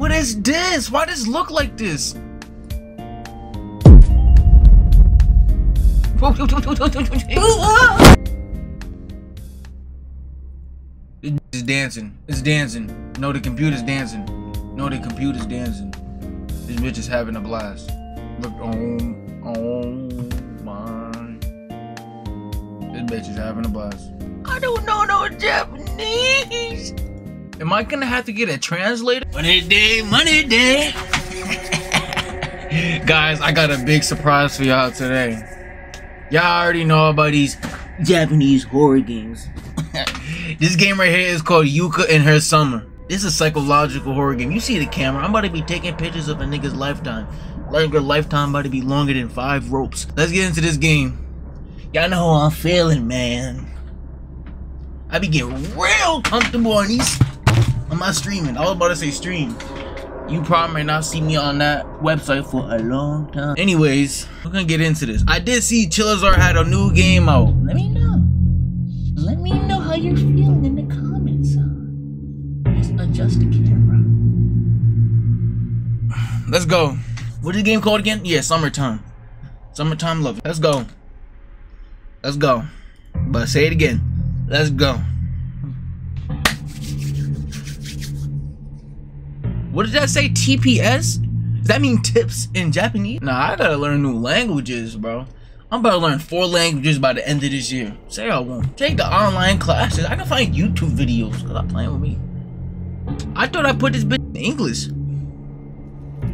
What is this? Why does it look like this? It's dancing. It's dancing. No, the computer's dancing. No, the computer's dancing. This bitch is having a blast. Look, oh my. This bitch is having a blast. I don't know no Japanese. Am I gonna have to get a translator? Money day, money day. Guys, I got a big surprise for y'all today. Y'all already know about these Japanese horror games. This game right here is called Yuka and Her Summer. This is a psychological horror game. You see the camera. I'm about to be taking pictures of a nigga's lifetime. Like your lifetime about to be longer than 5 ropes. Let's get into this game. Y'all know how I'm feeling, man. I be getting real comfortable on these. On my streaming. I was about to say stream. You probably may not see me on that website for a long time. Anyways, we're gonna get into this. I did see Chilizar had a new game out. Let me know. Let me know how you're feeling in the comments. Let's adjust the camera. Let's go. What's the game called again? Yeah, Summertime. Summertime Love. Let's go. Let's go. But say it again. Let's go. What did that say? TPS? Does that mean tips in Japanese? Nah, I gotta learn new languages, bro. I'm about to learn 4 languages by the end of this year. Say I won't. Take the online classes. I can find YouTube videos. Cause I'm playing with me. I thought I put this bitch in English.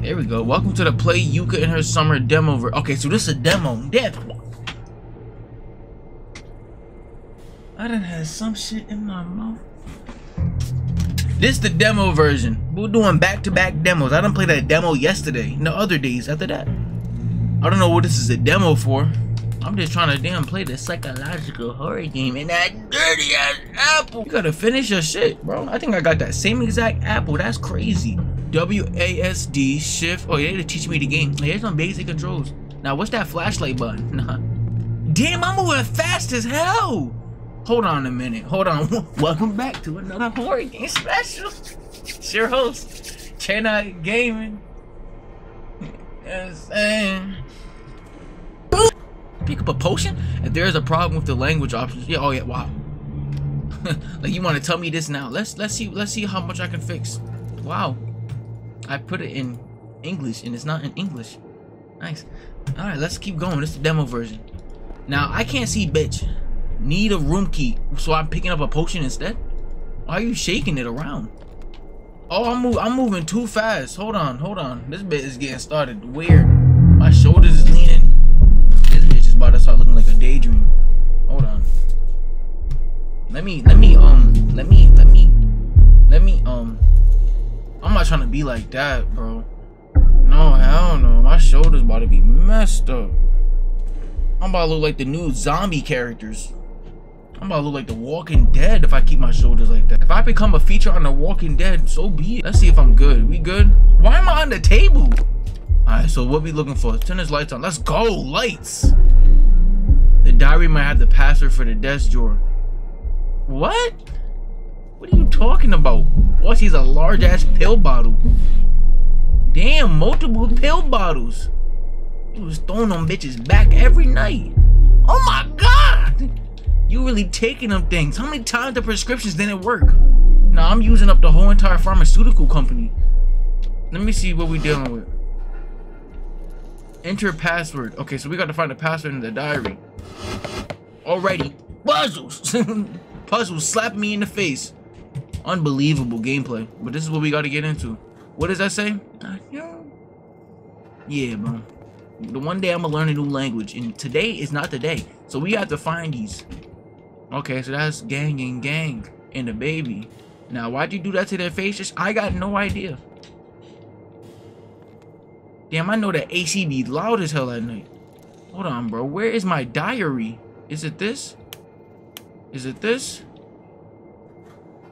There we go. Welcome to the Play Yuka and Her Summer demo. Okay, so this is a demo. I done had some shit in my mouth. This is the demo version. We're doing back-to-back demos. I done played that demo yesterday and the other days after that. I don't know what this is a demo for. I'm just trying to damn play the psychological horror game and that dirty ass apple. You gotta finish your shit, bro. I think I got that same exact apple. That's crazy. WASD shift. Oh, yeah, they're teaching me the game. Here's some basic controls. Now, what's that flashlight button? Nah. Damn, I'm moving fast as hell. Hold on a minute. Hold on. Welcome back to another horror game special. It's your host, Chena Gaming. Yes, and pick up a potion. If there is a problem with the language options, yeah. Oh yeah. Wow. Like you want to tell me this now? Let's see how much I can fix. Wow. I put it in English and it's not in English. Nice. All right. Let's keep going. This is the demo version. Now I can't see, bitch. Need a room key, so I'm picking up a potion instead. Why are you shaking it around? Oh, I'm moving too fast. Hold on. This bit is getting started weird. My shoulders is leaning. This bitch is about to start looking like a daydream. Hold on. Let me I'm not trying to be like that, bro. No, hell no. My shoulders about to be messed up. I'm about to look like the new zombie characters. I'm about to look like The Walking Dead if I keep my shoulders like that. If I become a feature on The Walking Dead, so be it. Let's see if I'm good. We good? Why am I on the table? Alright, so what we looking for? Turn his lights on. Let's go, lights! The diary might have the password for the desk drawer. What? What are you talking about? What? She's a large-ass pill bottle. Damn, multiple pill bottles. You was throwing them bitches back every night. Oh my god! You really taking them things. How many times the prescriptions didn't work? Now I'm using up the whole entire pharmaceutical company. Let me see what we dealing with. Enter password. Okay, so we got to find the password in the diary. Alrighty. Puzzles! Puzzles slap me in the face. Unbelievable gameplay. But this is what we got to get into. What does that say? Yeah, bro. The one day I'm gonna learn a new language, and today is not the day. So we have to find these. Okay, so that's gang and gang and the baby. Now, why'd you do that to their faces? I got no idea. Damn, I know that AC be loud as hell at night. Hold on, bro. Where is my diary? Is it this? Is it this?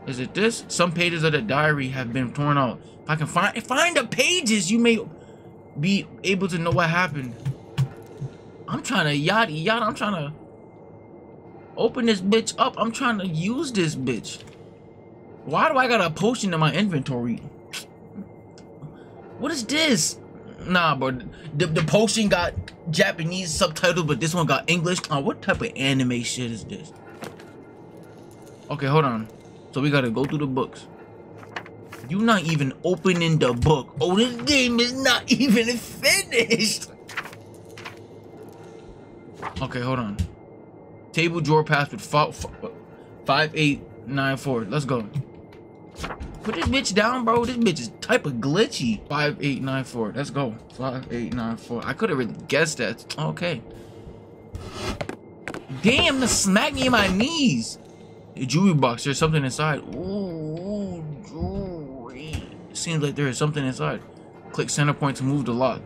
Is it this? Some pages of the diary have been torn out. If I can find the pages, you may be able to know what happened. I'm trying to yada. I'm trying to open this bitch up. I'm trying to use this bitch. Why do I got a potion in my inventory? What is this? Nah, bro. The potion got Japanese subtitles, but this one got English. Oh, what type of anime shit is this? Okay, hold on. So we gotta go through the books. You're not even opening the book. Oh, this game is not even finished. Okay, hold on. Table drawer password 5894. Let's go. Put this bitch down, bro. This bitch is type of glitchy. 5894. Let's go. 5894. I could have really guessed that. Okay. Damn, this smacked me in my knees. A jewelry box. There's something inside. Ooh, jewelry. Seems like there is something inside. Click center point to move the lock.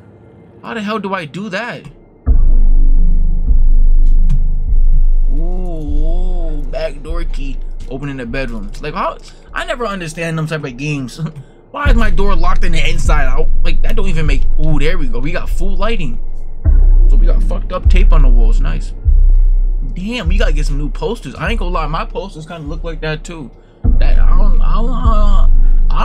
How the hell do I do that? Ooh, back door key. Opening the bedroom. Like, how? I never understand them type of games. Why is my door locked in the inside? Like, that don't even make... Ooh, there we go. We got full lighting. So we got fucked up tape on the walls. Nice. Damn, we gotta get some new posters. I ain't gonna lie. My posters kind of look like that, too. That I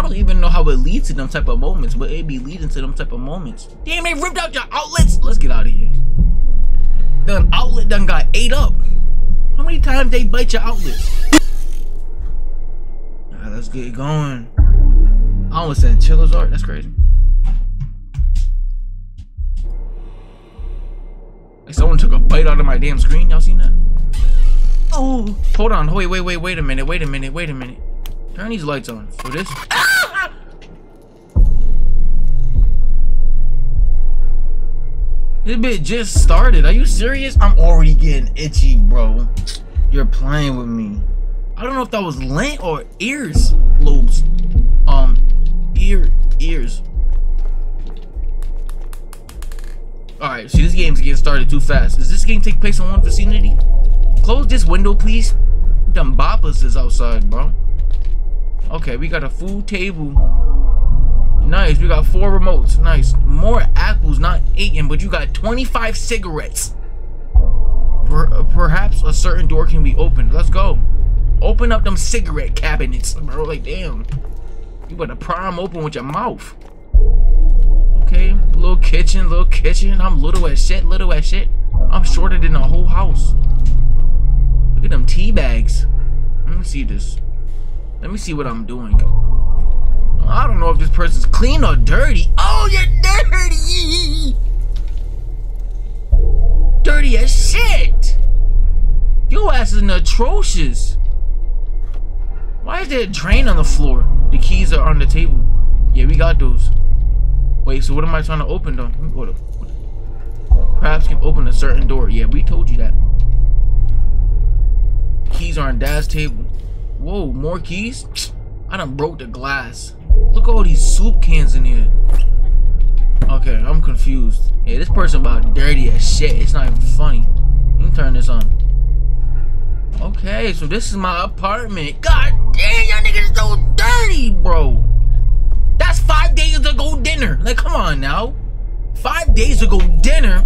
don't even know how it leads to them type of moments, but it be leading to them type of moments. Damn, they ripped out your outlets. Let's get out of here. The outlet done got ate up. How many times they bite your outlets? Let's get it going. I almost said Chilizar. That's crazy. Like someone took a bite out of my damn screen. Y'all seen that? Oh, hold on. Wait a minute. Turn these lights on for this. Ah! This bitch just started. Are you serious? I'm already getting itchy, bro. You're playing with me. I don't know if that was lint or ears lobes. Ears. Alright, see, this game's getting started too fast. Does this game take place in one vicinity? Close this window, please. Them boppas is outside, bro. Okay, we got a full table. Nice, we got 4 remotes. Nice. More apples, not eaten, but you got 25 cigarettes. Perhaps a certain door can be opened. Let's go. Open up them cigarette cabinets, bro. Like, damn. You better pry them open with your mouth. Okay. Little kitchen. I'm little as shit. I'm shorter than the whole house. Look at them tea bags. Let me see this. Let me see what I'm doing. I don't know if this person's clean or dirty. Oh, you're dirty. Dirty as shit. Your ass is atrocious. Why is there a drain on the floor? The keys are on the table. Yeah, we got those. Wait, so what am I trying to open though? Perhaps can open a certain door. Yeah, we told you that. Keys are on Dad's table. Whoa, more keys? I done broke the glass. Look at all these soup cans in here. Okay, I'm confused. Yeah, this person about dirty as shit. It's not even funny. You can turn this on. Okay, so this is my apartment. God damn, y'all niggas so dirty, bro. That's 5 days ago dinner. Like, come on now. 5 days ago dinner.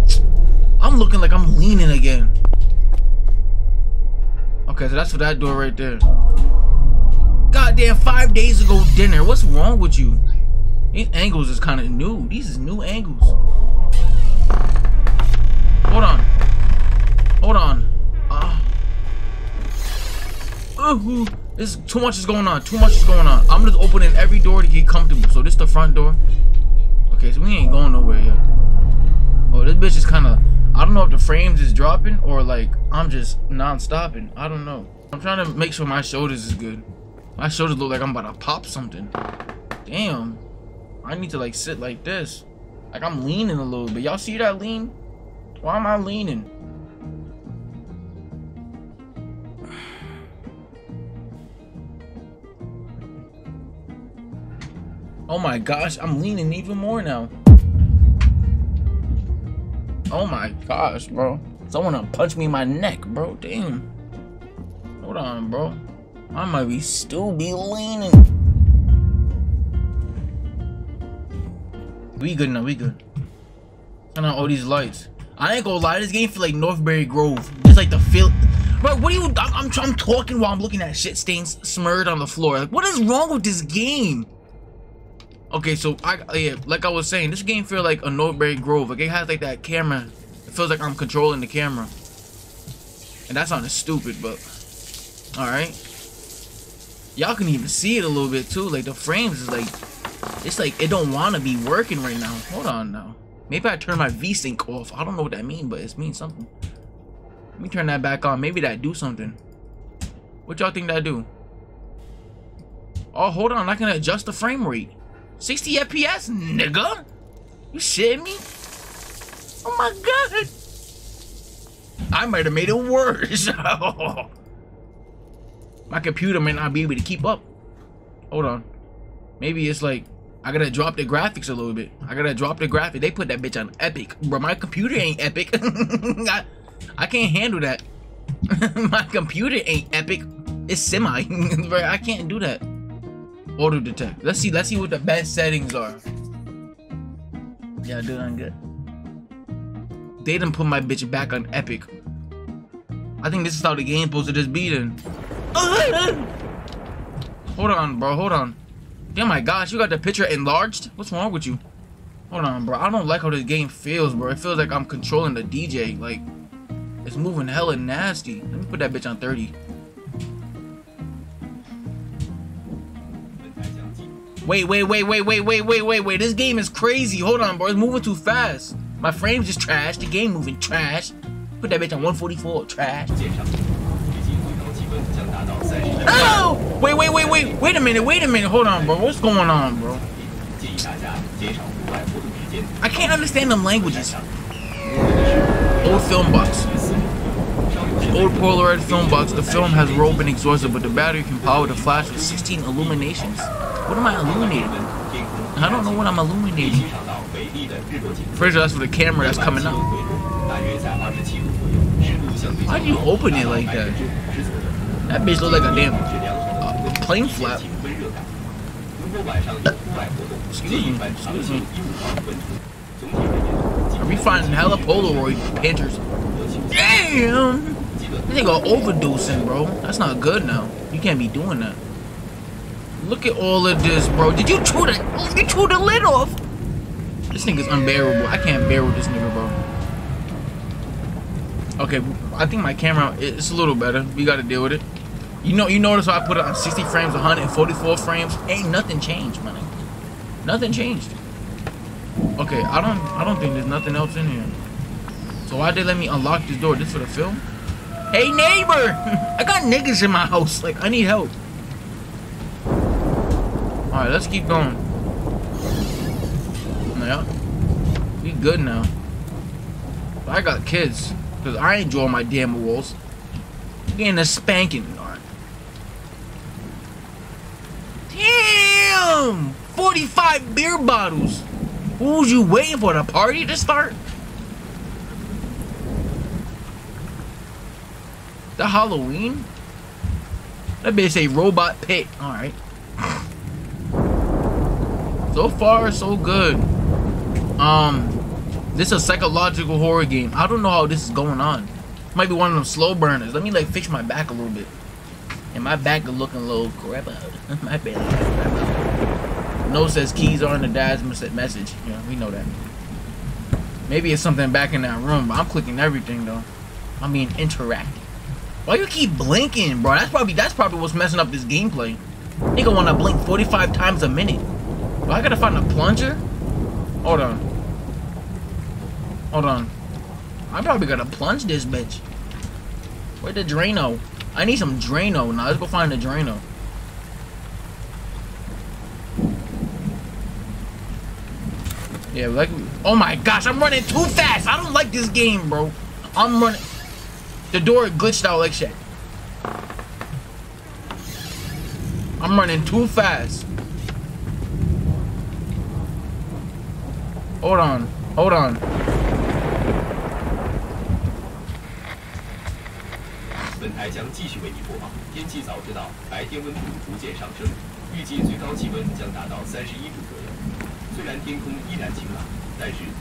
I'm looking like I'm leaning again. Okay, so that's for that door right there. Goddamn, 5 days ago dinner. What's wrong with you? These angles is kind of new. These is new angles. Hold on. This is too much is going on. I'm just opening every door to get comfortable. So this the front door. Okay, so we ain't going nowhere yet. Oh, this bitch is kind of, I don't know if the frames is dropping or like I'm just non-stopping. I don't know. I'm trying to make sure my shoulders is good. My shoulders look like I'm about to pop something. Damn, I need to like sit like this. Like I'm leaning a little bit. Y'all see that lean? Why am I leaning? Oh my gosh, I'm leaning even more now. Oh my gosh, bro. Someone done punched me in my neck, bro. Damn. Hold on, bro. I might be still be leaning. We good now, we good. Turn on all these lights. I ain't gonna lie, this game feel like Northbury Grove. Just like the feel. Bro, what are you? I'm talking while I'm looking at shit stains smeared on the floor. Like, what is wrong with this game? Okay, so like I was saying, this game feels like a Northbury Grove. Like it has like that camera. It feels like I'm controlling the camera. And that sounded stupid, but alright. Y'all can even see it a little bit too. Like the frames is like, it's like it don't wanna be working right now. Hold on now. Maybe I turn my VSync off. I don't know what that means, but it means something. Let me turn that back on. Maybe that do something. What y'all think that do? Oh, hold on. I can adjust the frame rate. 60 FPS, nigga. You shitting me? Oh my god. I might have made it worse. My computer may not be able to keep up. Hold on. Maybe it's like I gotta drop the graphics a little bit. I gotta drop the graphic. They put that bitch on epic. Bro, my computer ain't epic. I can't handle that. My computer ain't epic. It's semi. Bro, I can't do that. Auto detect. Let's see what the best settings are. Yeah, doing good. They done put my bitch back on epic. I think this is how the game supposed to just be then. Hold on, bro. Hold on. Damn, my gosh. You got the picture enlarged? What's wrong with you? Hold on, bro. I don't like how this game feels, bro. It feels like I'm controlling the DJ. Like, it's moving hella nasty. Let me put that bitch on 30. Wait. This game is crazy. Hold on, bro. It's moving too fast. My frames just trash. The game moving trash. Put that bitch on 144. Trash. Oh! Wait a minute. Hold on, bro. What's going on, bro? I can't understand them languages. Old film box. Old Polaroid film box. The film has rolled and exhausted, but the battery can power the flash with 16 illuminations. What am I illuminating? I don't know what I'm illuminating. Pretty sure that's for the camera that's coming up. Why do you open it like that? That bitch look like a damn plane flap. Excuse me. We finding hella Polaroid painters. Damn! This nigga overdosing, bro. That's not good now. You can't be doing that. Look at all of this, bro. Did you chew the lid off? This nigga's unbearable. I can't bear with this nigga, bro. Okay, I think my camera, it's a little better. We gotta deal with it. You notice why I put it on 60 frames, 144 frames. Ain't nothing changed, man. Nothing changed. Okay, I don't think there's nothing else in here. So why they let me unlock this door? This for the film? Hey neighbor! I got niggas in my house. Like I need help. Alright, let's keep going. Yeah. We good now. But I got kids. Because I ain't drawing my damn walls. Getting a spanking. Alright. Damn! 45 beer bottles. Who was you waiting for? The party to start? The Halloween? That bitch say robot pit. Alright. So far, so good. This is a psychological horror game. I don't know how this is going on. Might be one of them slow burners. Let me like fix my back a little bit. And my back is looking a little crap out. My bad. No says keys are in the dad's message. Yeah, we know that. Maybe it's something back in that room, but I'm clicking everything though. I'm being interactive. Why you keep blinking, bro? That's probably what's messing up this gameplay. Nigga wanna blink 45 times a minute. Well, I gotta find a plunger? Hold on. I probably gotta plunge this bitch. Where's the Drano? I need some Drano. Now, let's go find the Drano. Yeah, like... Oh my gosh, I'm running too fast! I don't like this game, bro. I'm running... The door glitched out like shit. I'm running too fast. Hold on.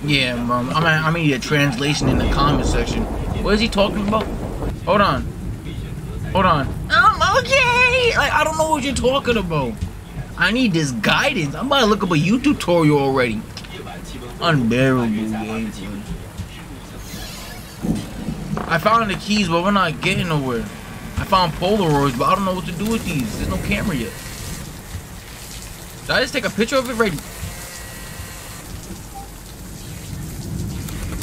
Yeah, mom. I'm gonna need a translation in the comment section. What is he talking about? Hold on. I'm okay. I don't know what you're talking about. I need this guidance. I'm about to look up a YouTube tutorial already. Unbearable game. I found the keys, but we're not getting nowhere. I found Polaroids, but I don't know what to do with these. There's no camera yet. Did I just take a picture of it right?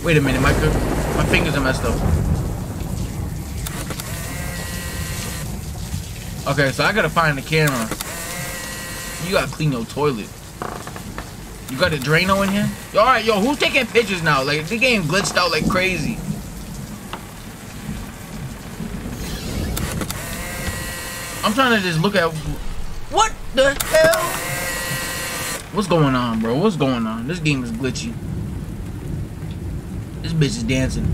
Wait a minute, my fingers are messed up. Okay, so I gotta find the camera. You gotta clean your toilet. You got a Drano in here? Alright, yo, who's taking pictures now? Like, the game glitched out like crazy. I'm trying to just look at... What the hell? What's going on, bro? What's going on? This game is glitchy. This bitch is dancing.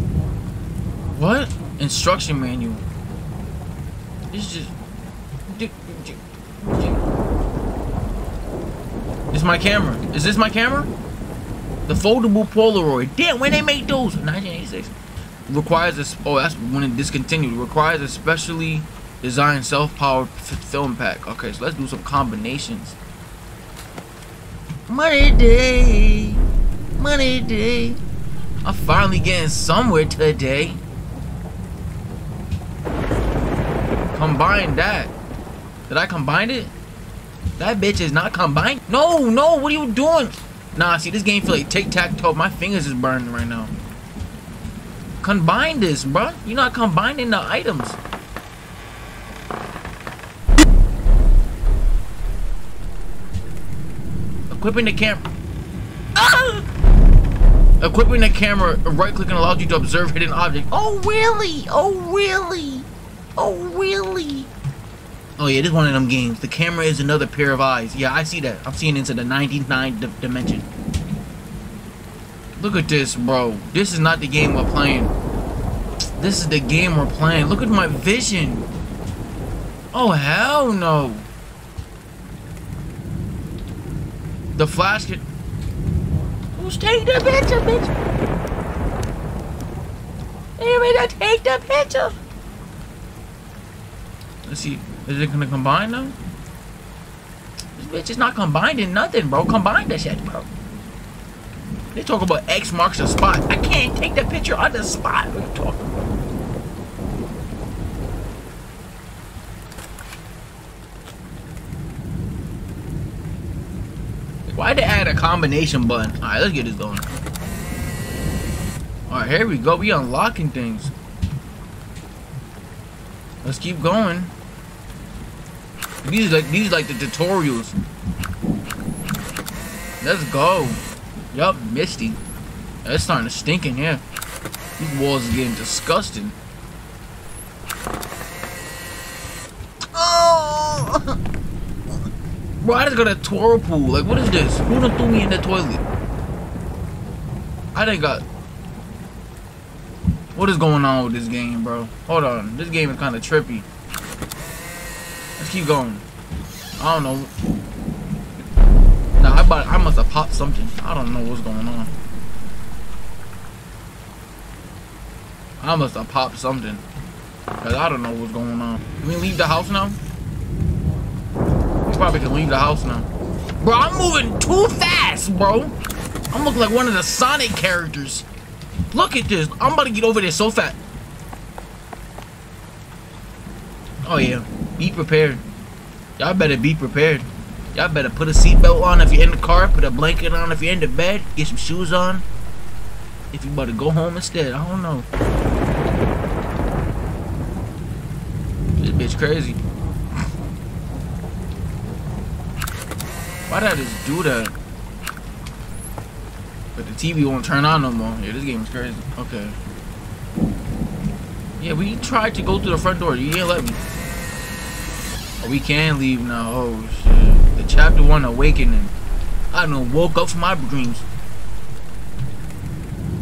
What? Instruction manual. This is just... It's my camera. Is this my camera? The foldable Polaroid. Damn, when they made those? 1986. Requires a... Oh, that's when it discontinued. Requires a specially designed self-powered film pack. Okay, so let's do some combinations. Money day. Money day. I'm finally getting somewhere today. Combine that. Did I combine it? That bitch is not combined. No, what are you doing? Nah, see, this game feel like tic-tac-toe. My fingers is burning right now. Combine this, bro. You're not combining the items. Equipping the camera. Ah! Equipping the camera, right-clicking allows you to observe hidden objects. Oh, really? Oh, really? Oh, really? Oh yeah, this is one of them games. The camera is another pair of eyes. Yeah, I see that. I'm seeing into the 99th dimension. Look at this, bro. This is not the game we're playing. This is the game we're playing. Look at my vision. Oh, hell no. The flash can... Who's taking the picture, bitch? They made to take the picture. Let's see. Is it gonna combine though? This bitch is not combining nothing, bro. Combine that shit, bro. They talk about X marks the spot. I can't take the picture on the spot. What are you talking about? Why'd they add a combination button? Alright, let's get this going. Alright, here we go. We unlocking things. Let's keep going. These are like the tutorials. Let's go. Yup, misty. It's starting to stink in here. These walls are getting disgusting. Oh! Bro, I just got a whirlpool. Like, what is this? Who done threw me in the toilet? I done got... What is going on with this game, bro? Hold on. This game is kind of trippy. Let's keep going. I don't know. Nah, I must have popped something. I don't know what's going on. I must have popped something. Because I don't know what's going on. Can we leave the house now? We probably can leave the house now. Bro, I'm moving too fast, bro. I'm looking like one of the Sonic characters. Look at this. I'm about to get over there so fast. Oh, yeah. Be prepared. Y'all better be prepared. Y'all better put a seatbelt on if you're in the car. Put a blanket on if you're in the bed. Get some shoes on. If you better go home instead. I don't know. This bitch crazy. Why did I just do that? But the TV won't turn on no more. Yeah, this game is crazy. Okay. Yeah, we tried to go through the front door. You didn't let me. Oh, we can leave now. Oh, shit. The chapter 1 awakening. I done woke up from my dreams.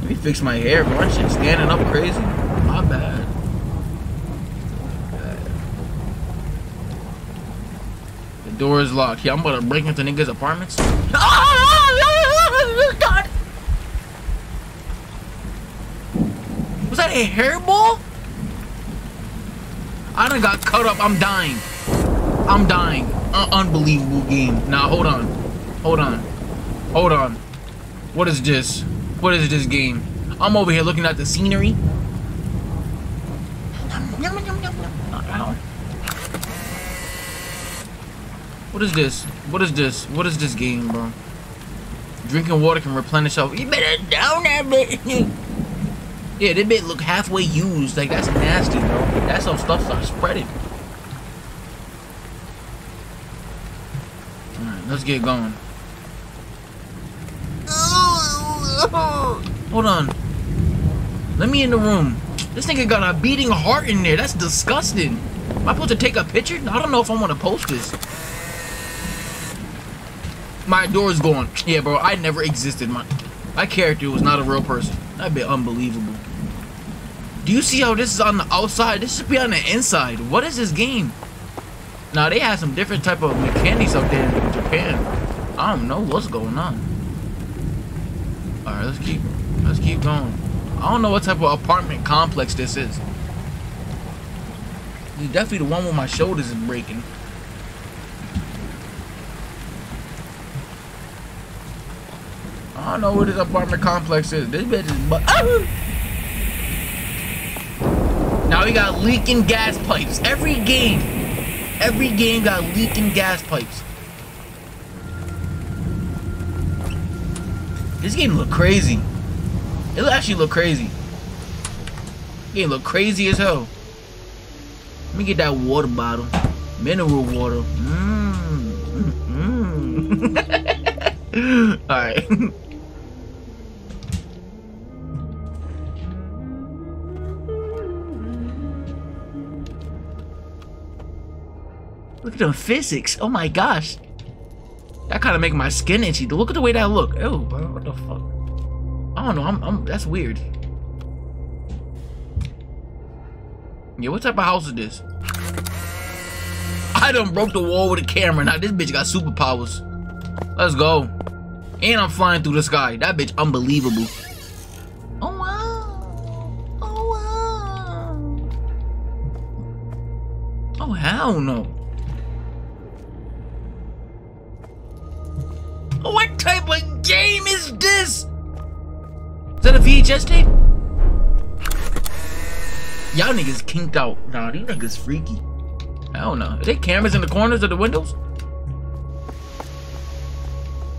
Let me fix my hair, bro. That shit's standing up crazy. My bad. My bad. The door is locked. Yeah, I'm about to break into niggas' apartments. God. Was that a hairball? I done got cut up. I'm dying. I'm dying. Unbelievable game. Nah, hold on. Hold on. Hold on. What is this? What is this game? I'm over here looking at the scenery. What is this? What is this? What is this game, bro? Drinking water can replenish itself. You better down that bit. Yeah, that bit look halfway used. Like, that's nasty, bro. That's how stuff starts spreading. Alright, let's get going. Hold on. Let me in the room. This nigga got a beating heart in there. That's disgusting. Am I supposed to take a picture? I don't know if I want to post this. My door's gone. Yeah, bro, I never existed. My character was not a real person. That'd be unbelievable. Do you see how this is on the outside? This should be on the inside. What is this game? Now, they have some different type of mechanics out there in Japan. I don't know what's going on. Alright, let's keep going. I don't know what type of apartment complex this is. It's definitely the one where my shoulders is breaking. I don't know where this apartment complex is. This bitch is Now we got leaking gas pipes. Every game got leaking gas pipes. This game look crazy. It actually look crazy. This game look crazy as hell. Let me get that water bottle. Mineral water. Alright. Look at the physics. Oh my gosh. That kind of make my skin itchy. Look at the way that look. Oh, bro, what the fuck? I don't know. That's weird. Yeah, what type of house is this? I done broke the wall with a camera. Now this bitch got superpowers. Let's go. And I'm flying through the sky. That bitch unbelievable. Oh wow. Oh wow. Oh hell no. What type of game is this? Is that a VHS tape? Y'all niggas kinked out. Nah, these niggas freaky. I don't know. Are there cameras in the corners of the windows?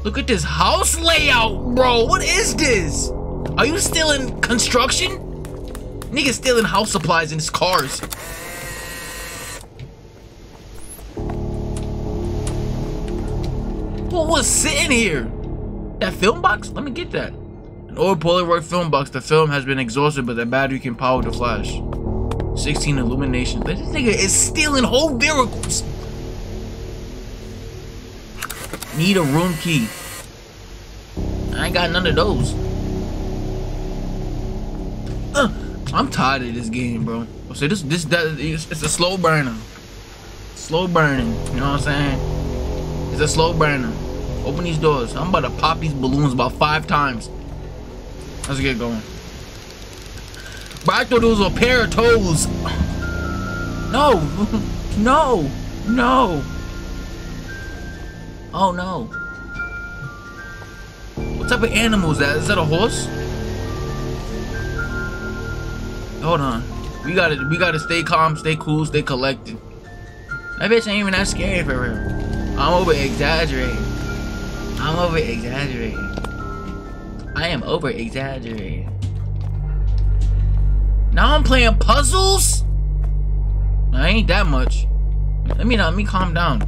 Look at this house layout, bro. What is this? Are you still in construction? Niggas stealing house supplies in his cars. What was sitting here? That film box? Let me get that. An old Polaroid film box. The film has been exhausted, but the battery can power the flash. 16 illuminations. This nigga is stealing whole vehicles. Need a room key. I ain't got none of those. I'm tired of this game, bro. So it's a slow burner. Slow burning. You know what I'm saying? It's a slow burner. Open these doors. I'm about to pop these balloons about 5 times. Let's get going. But I thought it was a pair of toes. No. No. No. Oh, no. What type of animal is that? Is that a horse? Hold on. We gotta stay calm, stay cool, stay collected. That bitch ain't even that scary for real. I am over exaggerating. Now I'm playing puzzles? I ain't that much. Let me calm down.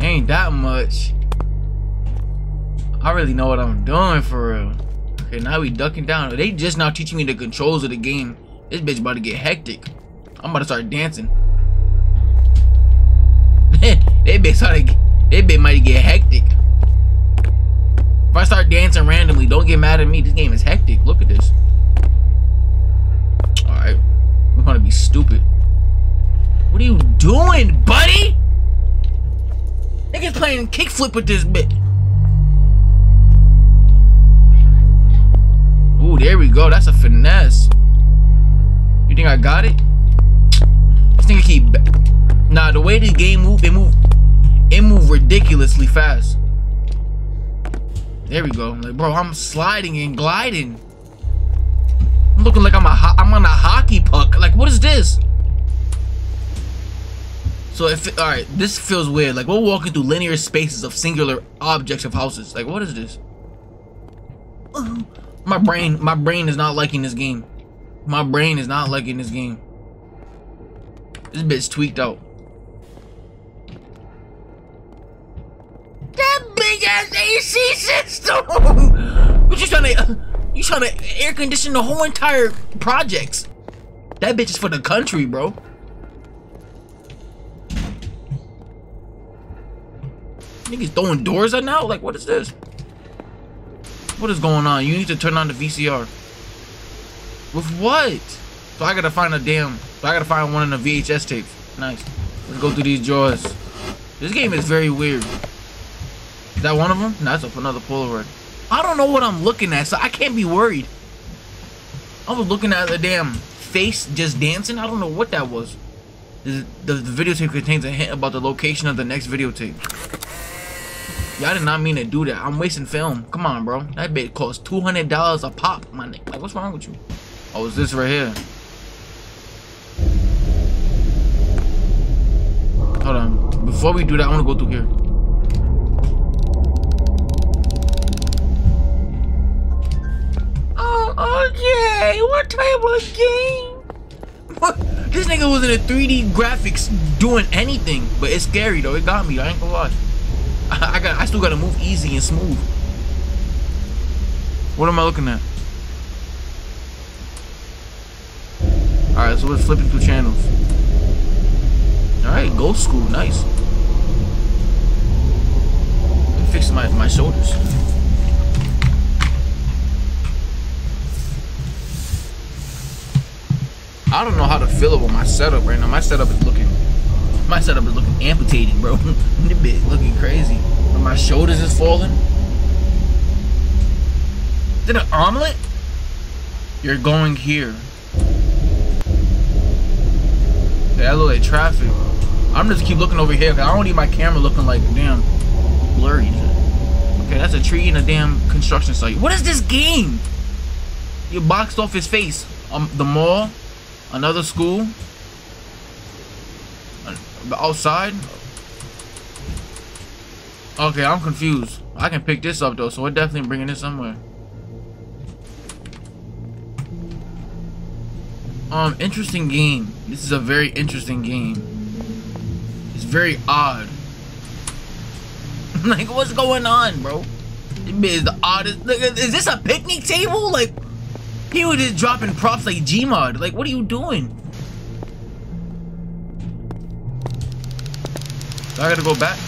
I ain't that much. I really know what I'm doing for real. Okay, now we ducking down. They just now teaching me the controls of the game. This bitch about to get hectic. I'm about to start dancing. That bitch might get hectic. If I start dancing randomly, don't get mad at me. This game is hectic. Look at this. Alright. We're gonna be stupid. What are you doing, buddy? Niggas playing kickflip with this bitch. Ooh, there we go. That's a finesse. You think I got it? This nigga keep Nah, the way this game move, it move ridiculously fast. There we go. Like, bro, I'm sliding and gliding. I'm looking like I'm on a hockey puck. Like, what is this? So if, all right, this feels weird. Like, we're walking through linear spaces of singular objects of houses. Like, what is this? My brain is not liking this game. My brain is not liking this game. This bitch tweaked out. That big ass AC system. What you trying to? You trying to air condition the whole entire projects? That bitch is for the country, bro. Niggas throwing doors out now? Like, what is this? What is going on? You need to turn on the VCR. With what? So I gotta find a damn... So I gotta find one of the VHS tapes. Nice. Let's go through these drawers. This game is very weird. Is that one of them? No, that's another Polaroid. I don't know what I'm looking at, so I can't be worried. I was looking at the damn face just dancing. I don't know what that was. The videotape contains a hint about the location of the next videotape. Y'all did not mean to do that. I'm wasting film. Come on, bro. That bit cost $200 a pop, my nigga. Like, what's wrong with you? Oh, is this right here? Hold on. Before we do that, I want to go through here. Oh, okay. What type of game? What? This nigga was in a 3D graphics doing anything. But it's scary, though. It got me. I ain't gonna lie. I still gotta move easy and smooth. What am I looking at? Alright, so we're flipping through channels. Alright, ghost school, nice. I'm fixing my shoulders. I don't know how to feel it with my setup right now. My setup is looking amputated, bro. The bit looking crazy. My shoulders is falling. Is it an omelet? You're going here. The LA traffic. I'm just keep looking over here because I don't need my camera looking like damn blurry. Okay, that's a tree in a damn construction site. What is this game? You boxed off his face. The mall, another school. Outside? Okay, I'm confused. I can pick this up though, so we're definitely bringing this somewhere. Interesting game. This is a very interesting game. It's very odd. Like, what's going on, bro? This is the oddest. Like, is this a picnic table? Like, he was just dropping props like Gmod. Like, what are you doing? I gotta go back.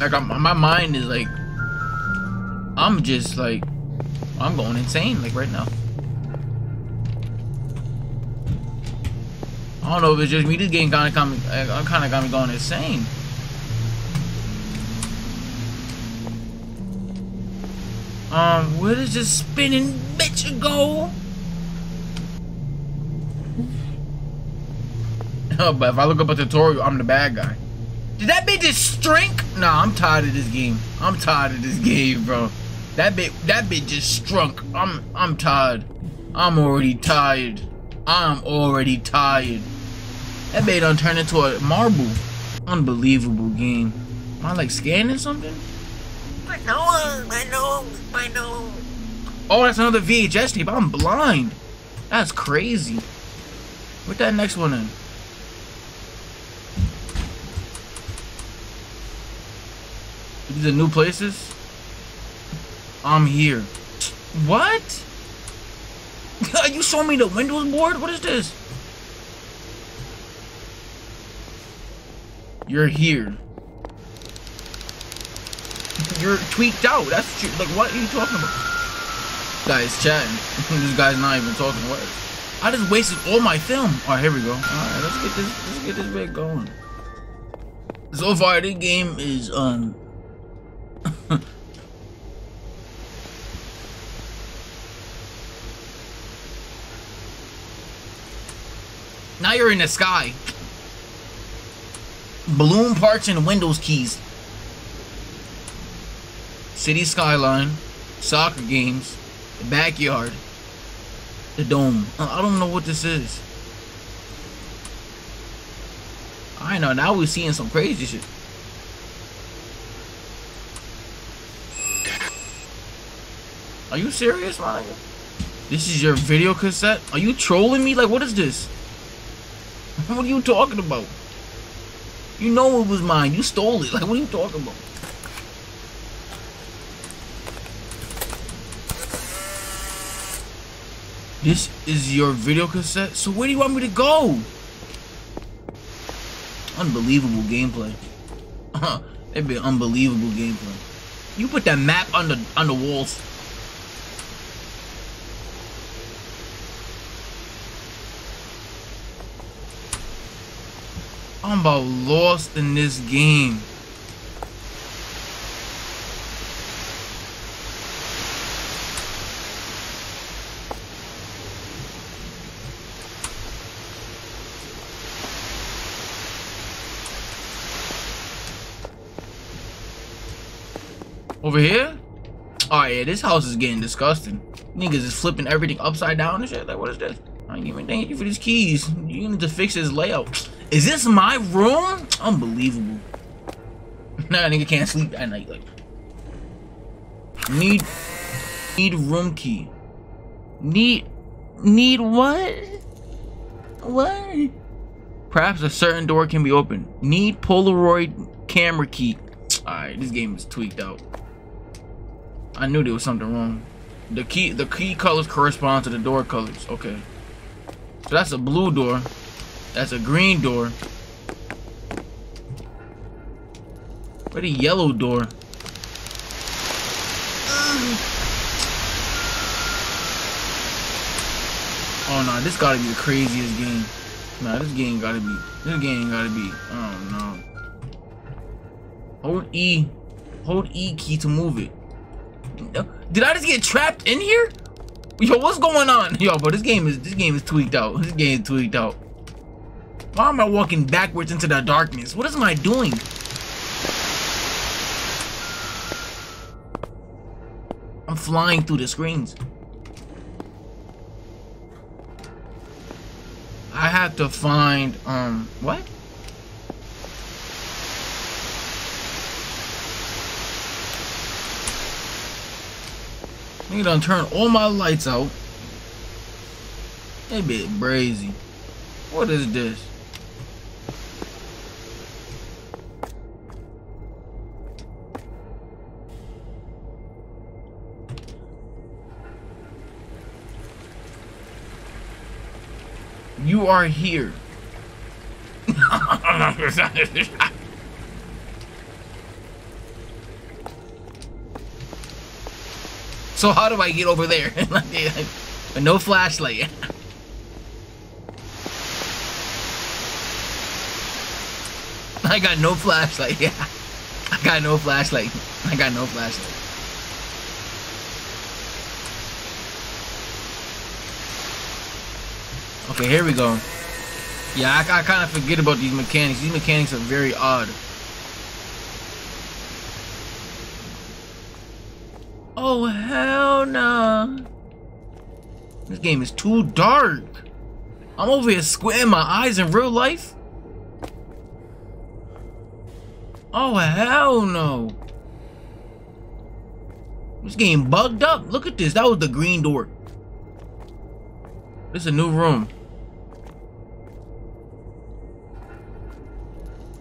Like, my mind is like, I'm just like, I'm going insane like right now. I don't know if it's just me. This game kind of got me going insane. Where does this spinning bitch go? But if I look up a tutorial, I'm the bad guy. Did that bitch just strink? Nah, I'm tired of this game. I'm tired of this game, bro. That bit just strunk. I'm tired. I'm already tired. I'm already tired. That bit done turned into a marble. Unbelievable game. Am I like scanning something? I know. Oh, that's another VHS tape. I'm blind. That's crazy. What that next one in? These are new places. I'm here. What? Are you showing me the Windows board? What is this? You're here. You're tweaked out. That's true. Like, what are you talking about? This guy's chatting. This guy's not even talking. What? I just wasted all my film. All right, here we go. All right, let's get this bit going. So far, this game is Now you're in the sky. Balloon parts and windows keys. City skyline. Soccer games. The backyard. The dome. I don't know what this is. I know, now we're seeing some crazy shit. Are you serious, man? This is your video cassette? Are you trolling me? Like, what is this? What are you talking about? You know it was mine. You stole it. Like, what are you talking about? This is your video cassette? So where do you want me to go? Unbelievable gameplay. It'd be unbelievable gameplay. You put that map on the walls. I'm about lost in this game. Over here? Oh yeah, this house is getting disgusting. Niggas is flipping everything upside down and shit. Like, what is this? I ain't even thanking you for these keys. You need to fix this layout. Is this my room? Unbelievable. Nah, nigga can't sleep at night. Like, need room key. Need what? What? Perhaps a certain door can be opened. Need Polaroid camera key. Alright, this game is tweaked out. I knew there was something wrong. The key colors correspond to the door colors. Okay. So that's a blue door. That's a green door. Where the yellow door? Oh no, this gotta be the craziest game. Nah, this game gotta be. Oh no. Hold E key to move it. Did I just get trapped in here? Yo, what's going on? Yo, bro, this game is tweaked out. This game is tweaked out. Why am I walking backwards into the darkness? What is my doing? I'm flying through the screens. I have to find what? Nigga done turn all my lights out. They bit brazy. What is this? You are here. So how do I get over there? But no flashlight. I got no flashlight. Yeah, I got no flashlight. I got no flashlight. Okay, here we go. Yeah, I kind of forget about these mechanics. These mechanics are very odd. Oh, hell no. This game is too dark. I'm over here squinting my eyes in real life. Oh, hell no. This game bugged up. Look at this. That was the green door. This is a new room.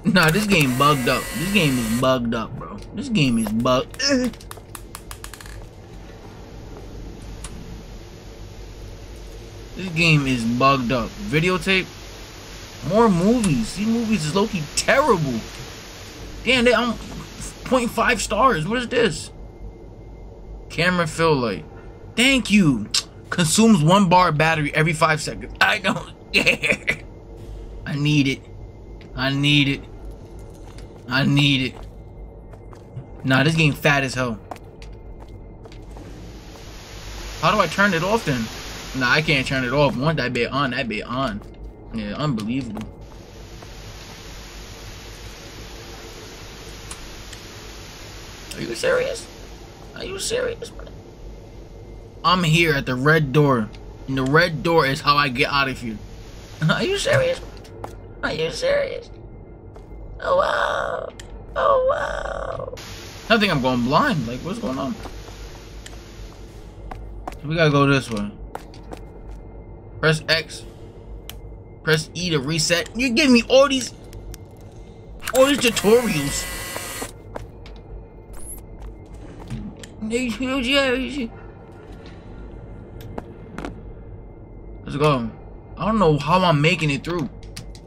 Nah, this game bugged up. This game is bugged up, bro. This game is bugged. This game is bugged up. Videotape. More movies. These movies is low-key terrible. Damn, I'm 0.5 stars. What is this? Camera fill light. Thank you. Consumes 1 bar battery every 5 seconds. I don't care. I need it. I need it. I need it. Nah, this game fat as hell. How do I turn it off then? Nah, I can't turn it off. Once that bit on, that bit on. Yeah, unbelievable. Are you serious? Are you serious, bro? I'm here at the red door. And the red door is how I get out of here. Are you serious? Are you serious? Oh wow. Oh wow. I think I'm going blind. Like, what's going on? We gotta go this way. Press X. Press E to reset. You're giving me all these tutorials. Let's go. I don't know how I'm making it through.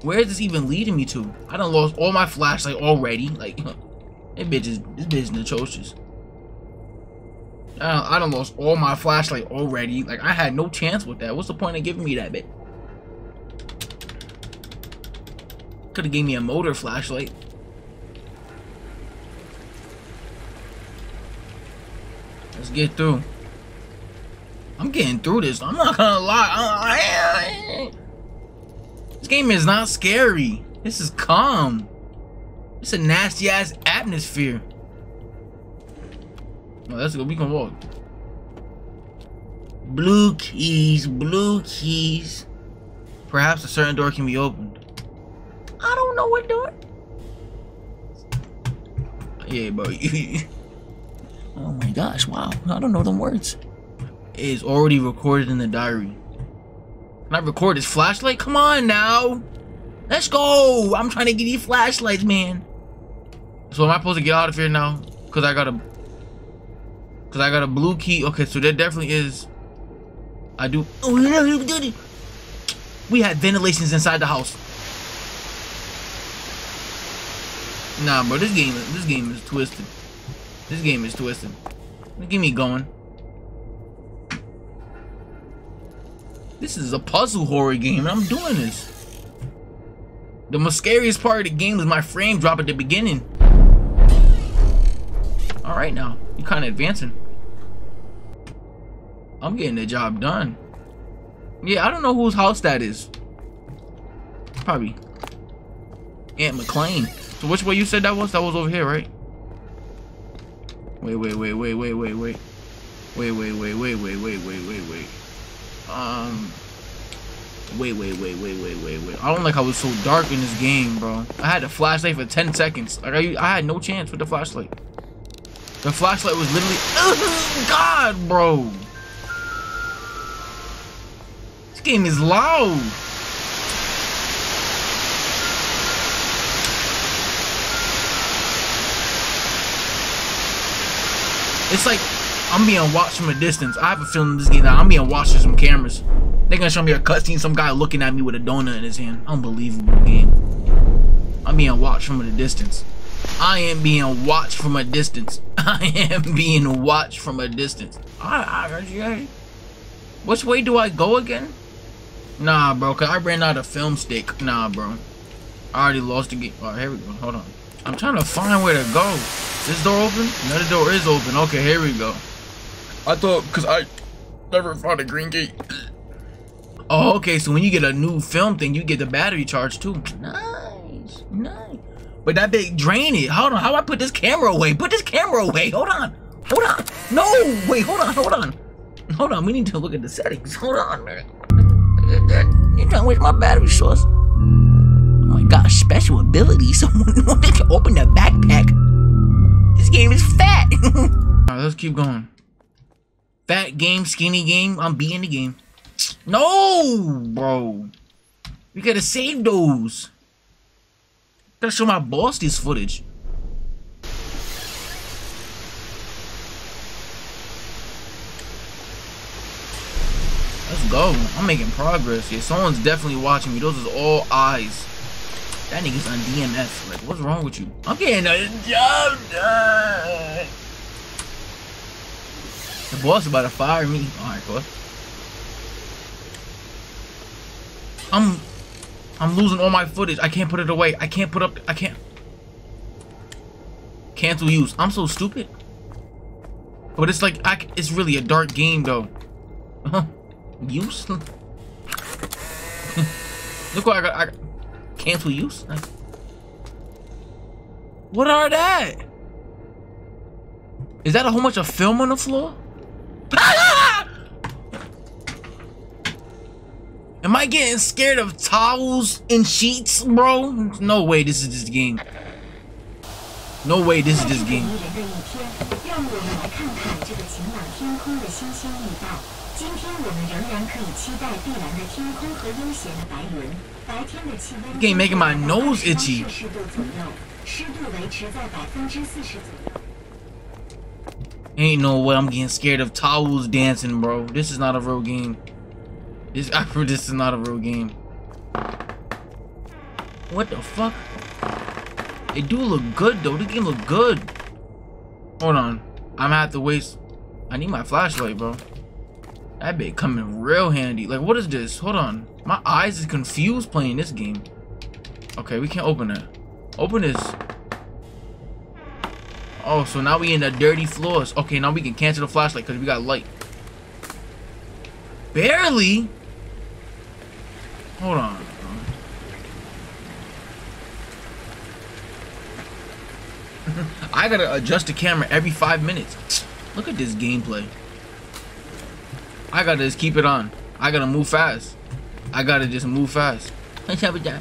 Where is this even leading me to? I done lost all my flashlight already. Like, this bitch is atrocious. I done lost all my flashlight already. Like, I had no chance with that. What's the point of giving me that bit? Could have gave me a motor flashlight. Let's get through. I'm getting through this. I'm not gonna lie. This game is not scary. This is calm. It's a nasty ass atmosphere. Oh, that's good. We can walk. Blue keys. Blue keys. Perhaps a certain door can be opened. I don't know what door. Yeah, bro. Oh my gosh, wow. I don't know them words. It is already recorded in the diary. Can I record this flashlight? Come on now. Let's go. I'm trying to get these flashlights, man. So am I supposed to get out of here now? Because I got a blue key. Okay, so there definitely is. I do. Oh, no, you did it. We had ventilations inside the house. Nah, bro, this game is twisted. This game is twisted. Get me going. This is a puzzle horror game, and I'm doing this. The most scariest part of the game was my frame drop at the beginning. All right, now you're kind of advancing. I'm getting the job done. Yeah, I don't know whose house that is. Probably Aunt McLean. So which way you said that was? That was over here, right? Wait. I don't like how it's so dark in this game, bro. I had a flashlight for 10 seconds. Like, I had no chance with the flashlight. The flashlight was literally... Oh, God, bro. This game is loud. It's like I'm being watched from a distance. I have a feeling this game that I'm being watched through some cameras. They're gonna show me a cutscene, some guy looking at me with a donut in his hand. Unbelievable game. I'm being watched from a distance. I am being watched from a distance. I am being watched from a distance. Which way do I go again? Nah, bro, cause I ran out of film stick. Nah, bro. I already lost the game. Alright, here we go. Hold on. I'm trying to find where to go. This door open? Another door is open. Okay, here we go. I thought, because I never found a green gate. Oh, okay, so when you get a new film thing, you get the battery charge too. Nice, nice. But that big drain it. Hold on, how do I put this camera away? Put this camera away. Hold on. Hold on. No, wait, hold on, hold on. Hold on, we need to look at the settings. Hold on, man. You're trying to waste my battery source. Oh my gosh, special ability. Someone can open the backpack. This game is fat. Alright, let's keep going. Fat game, skinny game. I'm beating the game. No, bro. We gotta save those. Gotta show my boss this footage. Let's go. I'm making progress here. Someone's definitely watching me. Those is all eyes. That nigga's on DMS. Like, what's wrong with you? I'm getting a job done. The boss about to fire me. Alright, boy. I'm losing all my footage. I can't put it away. I can't put up. I can't. Cancel use. I'm so stupid. But it's like, it's really a dark game, though. Useless. Look what I got. Cancel use? What are that? Is that a whole bunch of film on the floor? Am I getting scared of towels and sheets, bro? No way this is this game. No way this is this game. This game making my nose itchy. Ain't no way I'm getting scared of towels dancing, bro. This is not a real game. This is not a real game. What the fuck? It do look good though. This game look good. Hold on. I'm gonna have to waste. I need my flashlight, bro. That bit coming real handy. Like, what is this? Hold on. My eyes is confused playing this game. Okay, we can't open it. Open this. Oh, so now we in the dirty floors. Okay, now we can cancel the flashlight because we got light. Barely? Hold on. I gotta adjust the camera every 5 minutes. Look at this gameplay. I gotta just keep it on. I gotta move fast. I gotta just move fast. I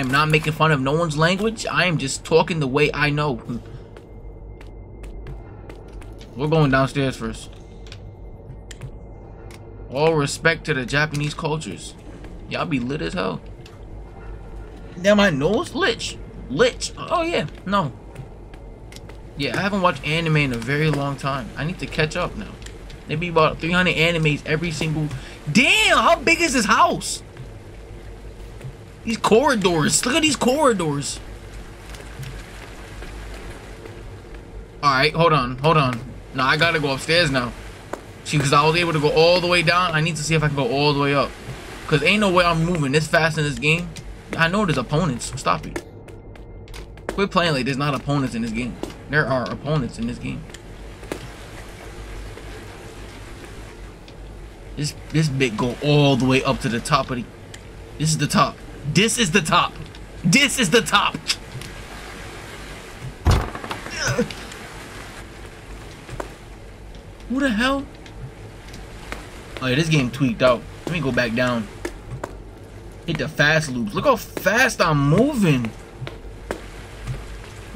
am not making fun of no one's language. I am just talking the way I know. We're going downstairs first. All respect to the Japanese cultures. Y'all be lit as hell. Now my nose lit. Lit. Oh yeah. No. Yeah, I haven't watched anime in a very long time. I need to catch up now. There be about 300 animes every single... Damn! How big is this house? These corridors. Look at these corridors. Alright, hold on. Hold on. No, I gotta go upstairs now. See, because I was able to go all the way down. I need to see if I can go all the way up. Because ain't no way I'm moving this fast in this game. I know there's opponents. Stop it. Quit playing like there's not opponents in this game. There are opponents in this game. This bit go all the way up to the top of the... This is the top. This is the top. This is the top. Who the hell? Oh yeah, this game tweaked out. Let me go back down. Hit the fast loops. Look how fast I'm moving.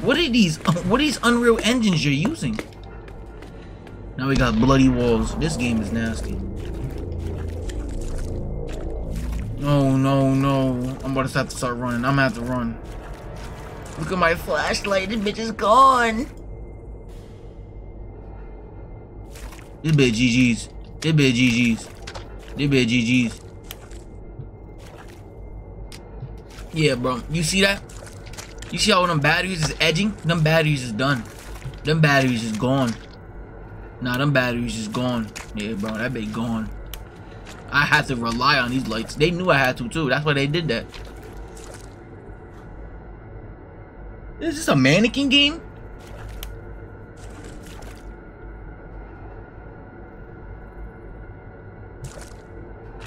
What are these Unreal Engines you're using? Now we got bloody walls. This game is nasty. No, no, no. I'm about to have to start running. I'm gonna have to run. Look at my flashlight. This bitch is gone. This bitch GG's. This bitch GG's. This bitch GG's. Yeah, bro. You see that? You see how them batteries is edging? Them batteries is done. Them batteries is gone. Nah, them batteries is gone. Yeah, bro. That bitch gone. I had to rely on these lights. They knew I had to too. That's why they did that. Is this a mannequin game?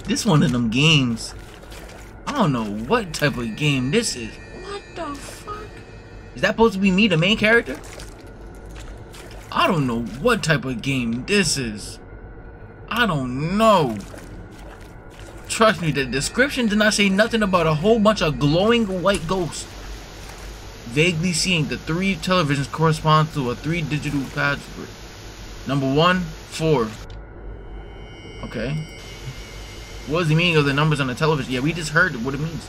This one of them games. I don't know what type of game this is. What the fuck? Is that supposed to be me, the main character? I don't know what type of game this is. I don't know. Trust me, the description did not say nothing about a whole bunch of glowing white ghosts. Vaguely seeing the three televisions correspond to a 3 digital password. Number 1, 4. Okay. What is the meaning of the numbers on the television? Yeah, we just heard what it means.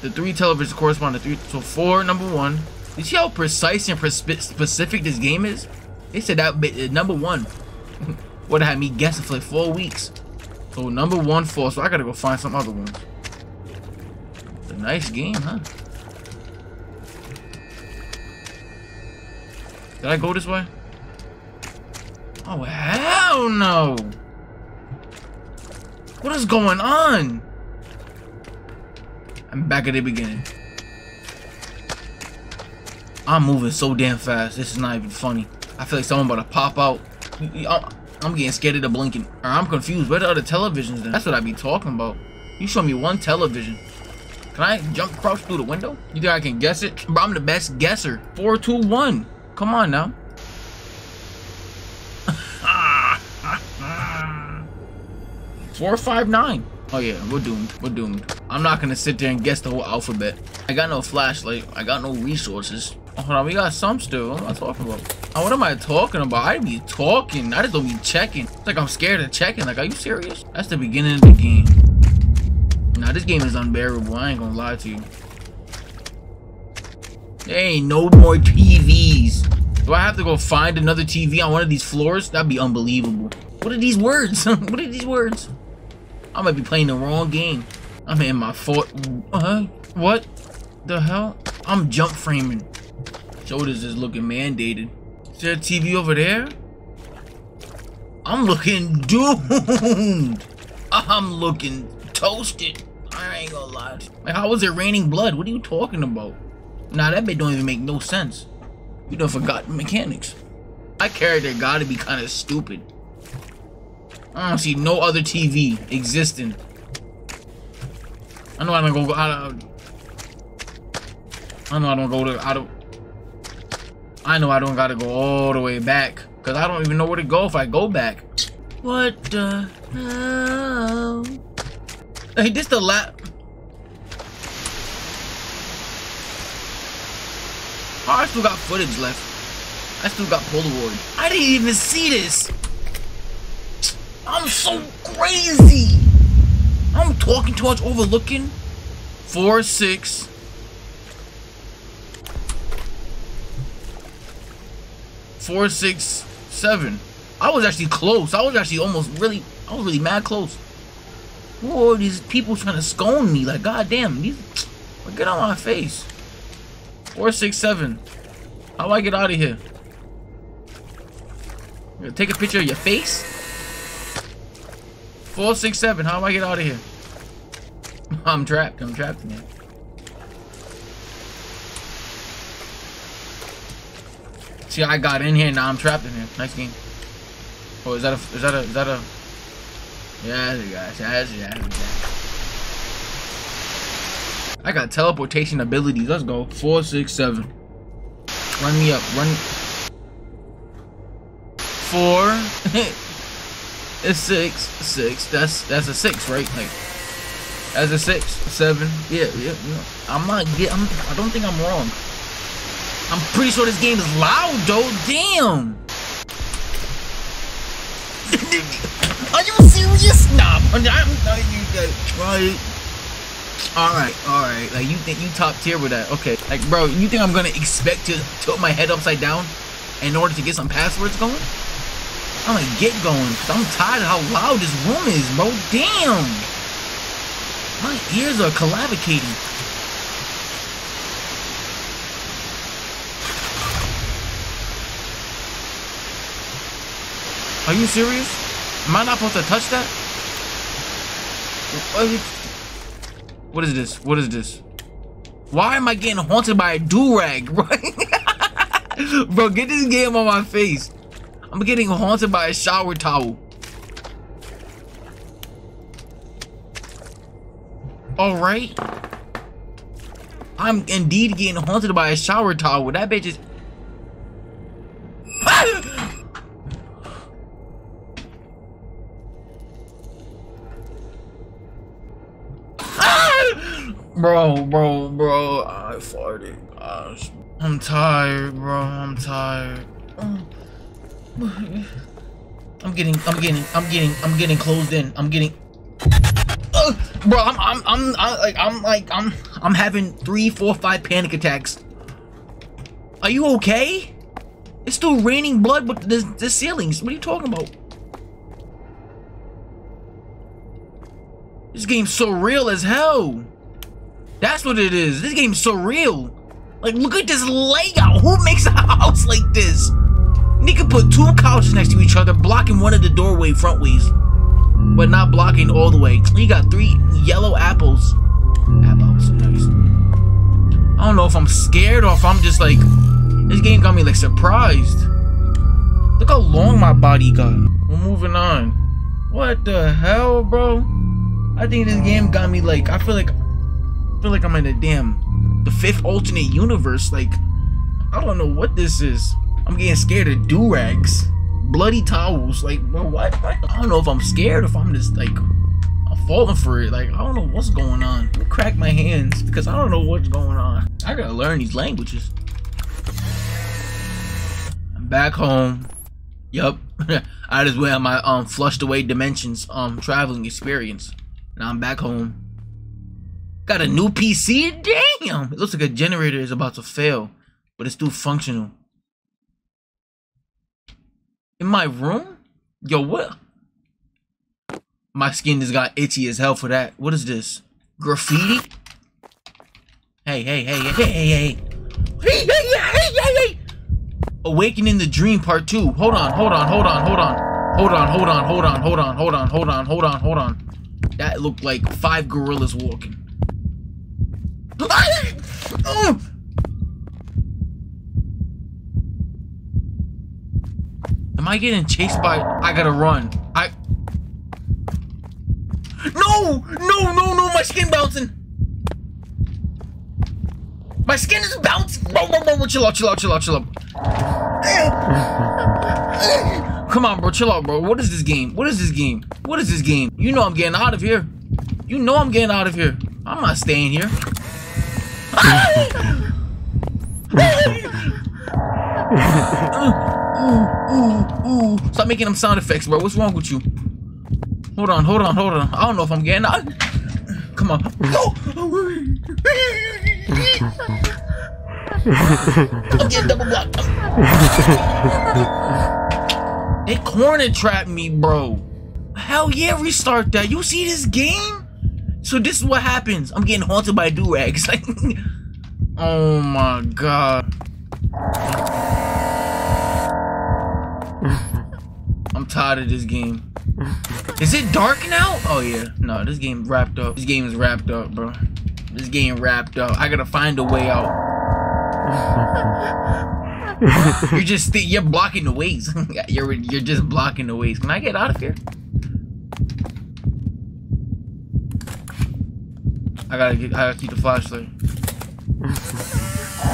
The 3 televisions correspond to 3. So 4, number 1. You see how precise and specific this game is? They said that bit, number 1. What had me guessing for like 4 weeks. So number 1 4, so I gotta go find some other ones. It's a nice game, huh? Did I go this way? Oh hell no! What is going on? I'm back at the beginning. I'm moving so damn fast. This is not even funny. I feel like someone about to pop out. I'm getting scared of the blinking. Or I'm confused. Where the other televisions then? That's what I be talking about. You show me one television. Can I jump crouch through the window? You think I can guess it? Bro, I'm the best guesser. 4, 2, 1. Come on now. Four, five, nine. Oh yeah, we're doomed. We're doomed. I'm not gonna sit there and guess the whole alphabet. I got no flashlight. I got no resources. Oh, hold on, we got some still. What am I talking about? Oh, what am I talking about? I be talking. I just don't be checking. It's like I'm scared of checking. Like, are you serious? That's the beginning of the game. Nah, this game is unbearable. I ain't gonna lie to you. There ain't no more TVs. Do I have to go find another TV on one of these floors? That'd be unbelievable. What are these words? What are these words? I might be playing the wrong game. I'm in my fort. What the hell? I'm jump framing. Shoulders is looking mandated. Is there a TV over there? I'm looking doomed. I'm looking toasted. I ain't gonna lie. Like, how was it raining blood? What are you talking about? Nah, that bit don't even make no sense. You done forgot mechanics. My character gotta be kind of stupid. I don't see no other TV existing. I know I don't go out of... I know I don't go to... I know I don't gotta go all the way back. Because I don't even know where to go if I go back. What the hell? Hey, this the lap... Oh, I still got footage left. I still got Polaroid. I didn't even see this. I'm so crazy. I'm talking too much, overlooking. 4, 6. Four, 6, 7. I was actually close. I was actually almost really, I was really mad close. Whoa, these people trying to scone me. Like, goddamn, these, like, get on my face. 4, 6, 7. How do I get out of here? Take a picture of your face? 4, 6, 7. How do I get out of here? I'm trapped. I'm trapped in here. See, I got in here. Now I'm trapped in here. Nice game. Oh, is that a? Yeah, guys. Yeah. I got teleportation abilities. Let's go. 4, 6, 7. Run me up. Run. 4. It's 6, 6. That's a 6, right? Like, that's a 6, 7. Yeah. No. I'm not get. I don't think I'm wrong. I'm pretty sure this game is loud, though. Damn. Are you serious? Nah. All right. Like, you think you top tier with that? Okay. Like, bro, you think I'm gonna expect to tilt my head upside down in order to get some passwords going? I'm gonna get going. I'm tired of how loud this room is, bro. Damn. My ears are collaborating. Are you serious? Am I not supposed to touch that? What is this? What is this? Why am I getting haunted by a do-rag, bro? Bro, get this game on my face. I'm getting haunted by a shower towel. Alright. I'm indeed getting haunted by a shower towel. That bitch is... Bro. I farted. Gosh. I'm tired, bro. I'm tired. I'm getting closed in. Bro, I'm having 3, 4, 5 panic attacks. Are you okay? It's still raining blood, but the ceilings. What are you talking about? This game's so real as hell. That's what it is. This game's so real. Like, look at this layout. Who makes a house like this? They could put 2 couches next to each other, blocking one of the doorway front ways, but not blocking all the way. You got 3 yellow apples. Apples, nice. I don't know if I'm scared or if I'm just like, this game got me like surprised. Look how long my body got. We're moving on. What the hell, bro? I think this game got me like, I feel like I'm in the fifth alternate universe. Like, I don't know what this is. I'm getting scared of do-rags, bloody towels. Like, bro, what? I don't know if I'm scared, if I'm just like, I'm falling for it. Like, I don't know what's going on. Let me crack my hands because I don't know what's going on. I gotta learn these languages. I'm back home. Yup. I just went on my flushed away dimensions traveling experience. Now I'm back home. Got a new PC? Damn! It looks like a generator is about to fail, but it's still functional. In my room? Yo, what? My skin just got itchy as hell for that. What is this? Graffiti? Hey, hey, hey, hey, hey, hey, hey. Hey, hey, hey, hey, hey. Awakening the Dream Part 2. Hold on, hold on, hold on, hold on. Hold on, hold on, hold on, hold on, hold on, hold on, hold on, hold on. That looked like 5 gorillas walking. Oh! Am I getting chased by... I gotta run. No! No, no, no! My skin bouncing! My skin is bouncing! Bro, bro, bro, chill out, chill out, chill out, chill out. Come on, bro, chill out, bro. What is this game? What is this game? What is this game? You know I'm getting out of here. You know I'm getting out of here. I'm not staying here. Stop making them sound effects, bro. What's wrong with you? Hold on, hold on, hold on. I don't know if I'm getting out. Come on. No! I'm getting double blocked. They corner trapped me, bro. Hell yeah, restart that. You see this game? So this is what happens. I'm getting haunted by do-rags. Oh my god. I'm tired of this game. Is it dark now? Oh yeah, no, this game wrapped up. This game is wrapped up, bro. This game wrapped up. I gotta find a way out. You're blocking the ways. You're just blocking the ways. Can I get out of here? I gotta keep the flashlight.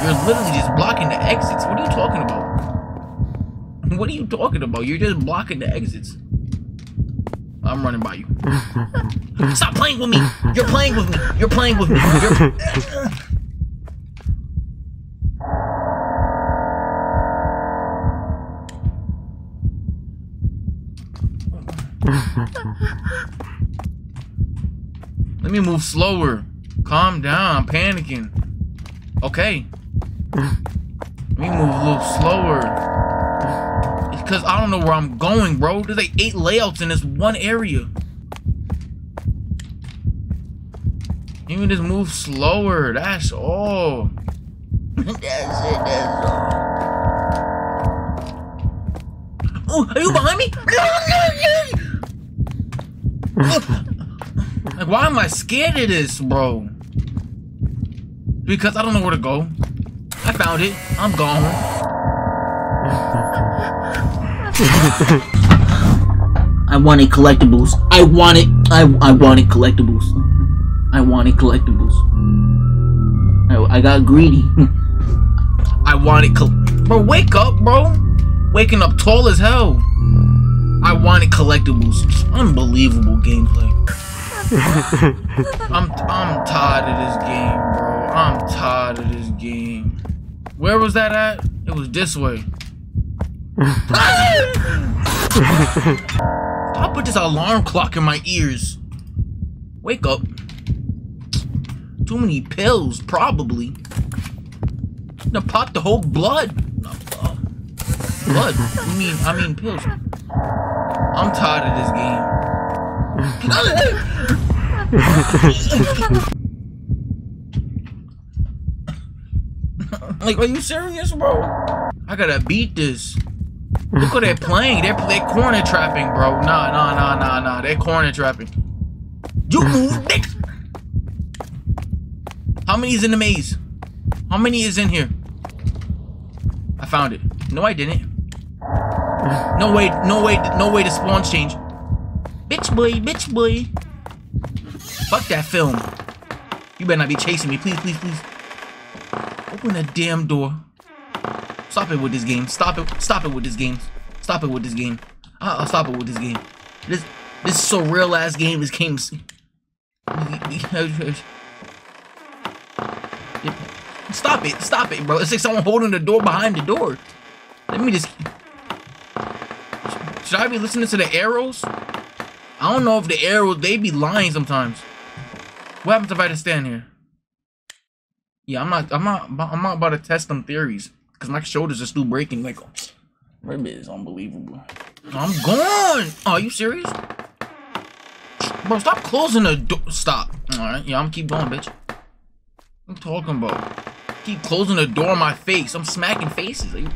You're literally just blocking the exits. What are you talking about? What are you talking about? You're just blocking the exits. I'm running by you. Stop playing with me. You're playing with me. You're playing with me. Let me move slower. Calm down. I'm panicking. Okay. Let me move a little slower. Cause I don't know where I'm going, bro. There's like 8 layouts in this one area. You can just move slower. That's all. That's it. That's all. Oh, are you behind me? Like, why am I scared of this, bro? Because I don't know where to go. I found it. I'm gone. I wanted collectibles. I wanted collectibles. I wanted collectibles. I got greedy. I wanted bro, wake up, bro. Waking up tall as hell. I wanted collectibles. Unbelievable gameplay. I'm tired of this game, bro. I'm tired of this game. Where was that at? It was this way. Stop with this alarm clock in my ears. Wake up. Too many pills, probably. I'm gonna pop the whole blood. Blood? I mean pills. I'm tired of this game. Like, are you serious, bro? I gotta beat this. Look what they're playing. They're corner trapping, bro. Nah, nah, nah, nah, nah. They're corner trapping. You move, dick. How many is in the maze? How many is in here? I found it. No, I didn't. No way, no way, no way to spawn change. Bitch boy, bitch boy. Fuck that film. You better not be chasing me. Please, please, please. Open that damn door. Stop it with this game. Stop it. Stop it with this game. Stop it with this game. I'll stop it with this game. This is so real ass game. This game's... stop it, bro. It's like someone holding the door behind the door. Let me just... Should I be listening to the arrows? I don't know if the arrows... They be lying sometimes. What happens if I just stand here? Yeah, I'm not about to test them theories. Because my shoulders are still breaking. Like, that bit is unbelievable. I'm gone! Oh, are you serious? Bro, stop closing the door. Stop. Alright, yeah, I'm keep going, bitch. What I'm talking about? Keep closing the door on my face. I'm smacking faces.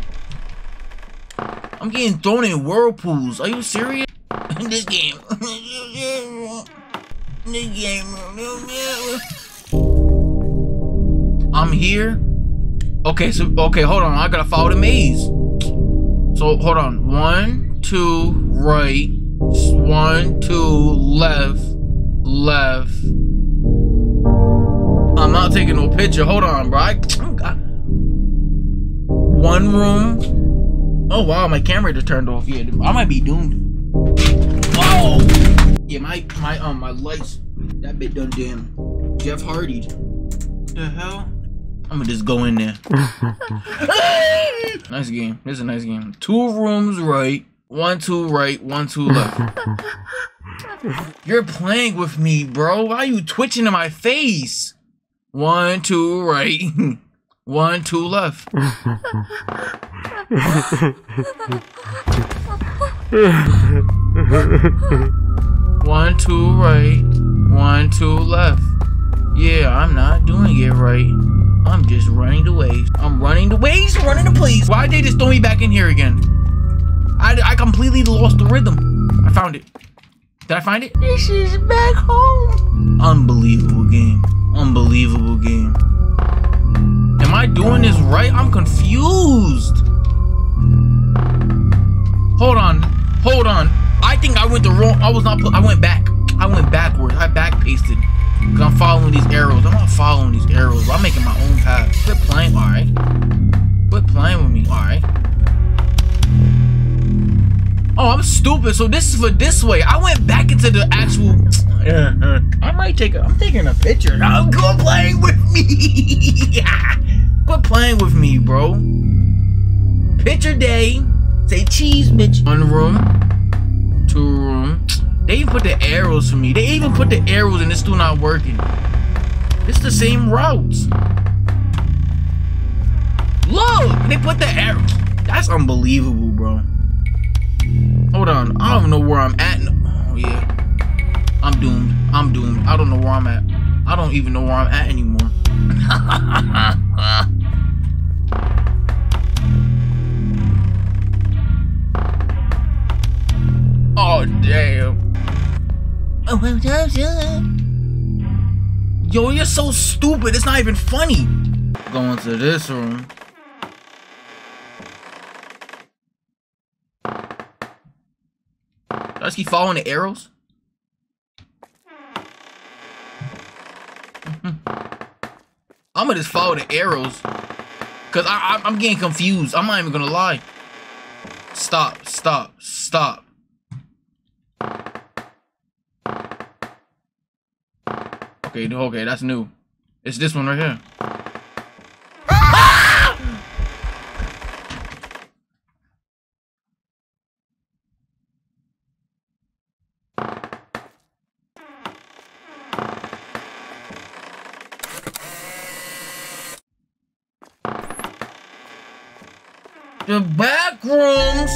I'm getting thrown in whirlpools. Are you serious? This game. This game. I'm here. Okay, so, okay, hold on. I gotta follow the maze. So, hold on. 1, 2, right. 1, 2, left. Left. I'm not taking no picture. Hold on, bro. One room. Oh, wow. My camera just turned off. Yeah, I might be doomed. Oh! Yeah, my lights. That bit done damn. Jeff Hardy. What the hell? I'm gonna just go in there. Nice game. This is a nice game. 2 rooms right. 1, 2 right. 1, 2 left. You're playing with me, bro. Why are you twitching in my face? 1, 2 right. 1, 2 left. One, two, right. 1, 2 left. Yeah, I'm not doing it right. I'm just running the waves. I'm running the waves, running the place. Why'd they just throw me back in here again? I completely lost the rhythm. I found it. Did I find it? This is back home. Unbelievable game. Unbelievable game. Am I doing this right? I'm confused. Hold on. Hold on. I think I went the wrong... I went back. I went backwards. I back-pasted. Because I'm following these arrows. I'm not following these arrows. I'm making my own path. Quit playing, alright? Quit playing with me, alright? Oh, I'm stupid. So this is for this way. I went back into the actual... I might take a... I'm taking a picture. No, quit playing with me. Quit playing with me, bro. Picture day. Say cheese, bitch. 1 room. 2 room. They even put the arrows for me. They even put the arrows and it's still not working. It's the same routes. Look! They put the arrows. That's unbelievable, bro. Hold on. I don't know where I'm at. Oh, yeah. I'm doomed. I'm doomed. I don't know where I'm at. I don't even know where I'm at anymore. Oh, damn. Yo, you're so stupid. It's not even funny. Going to this room. I just keep following the arrows. I'm gonna just follow the arrows, cause I'm getting confused. I'm not even gonna lie. Stop! Stop! Stop! Okay, okay, that's new. It's this one right here. The back rooms.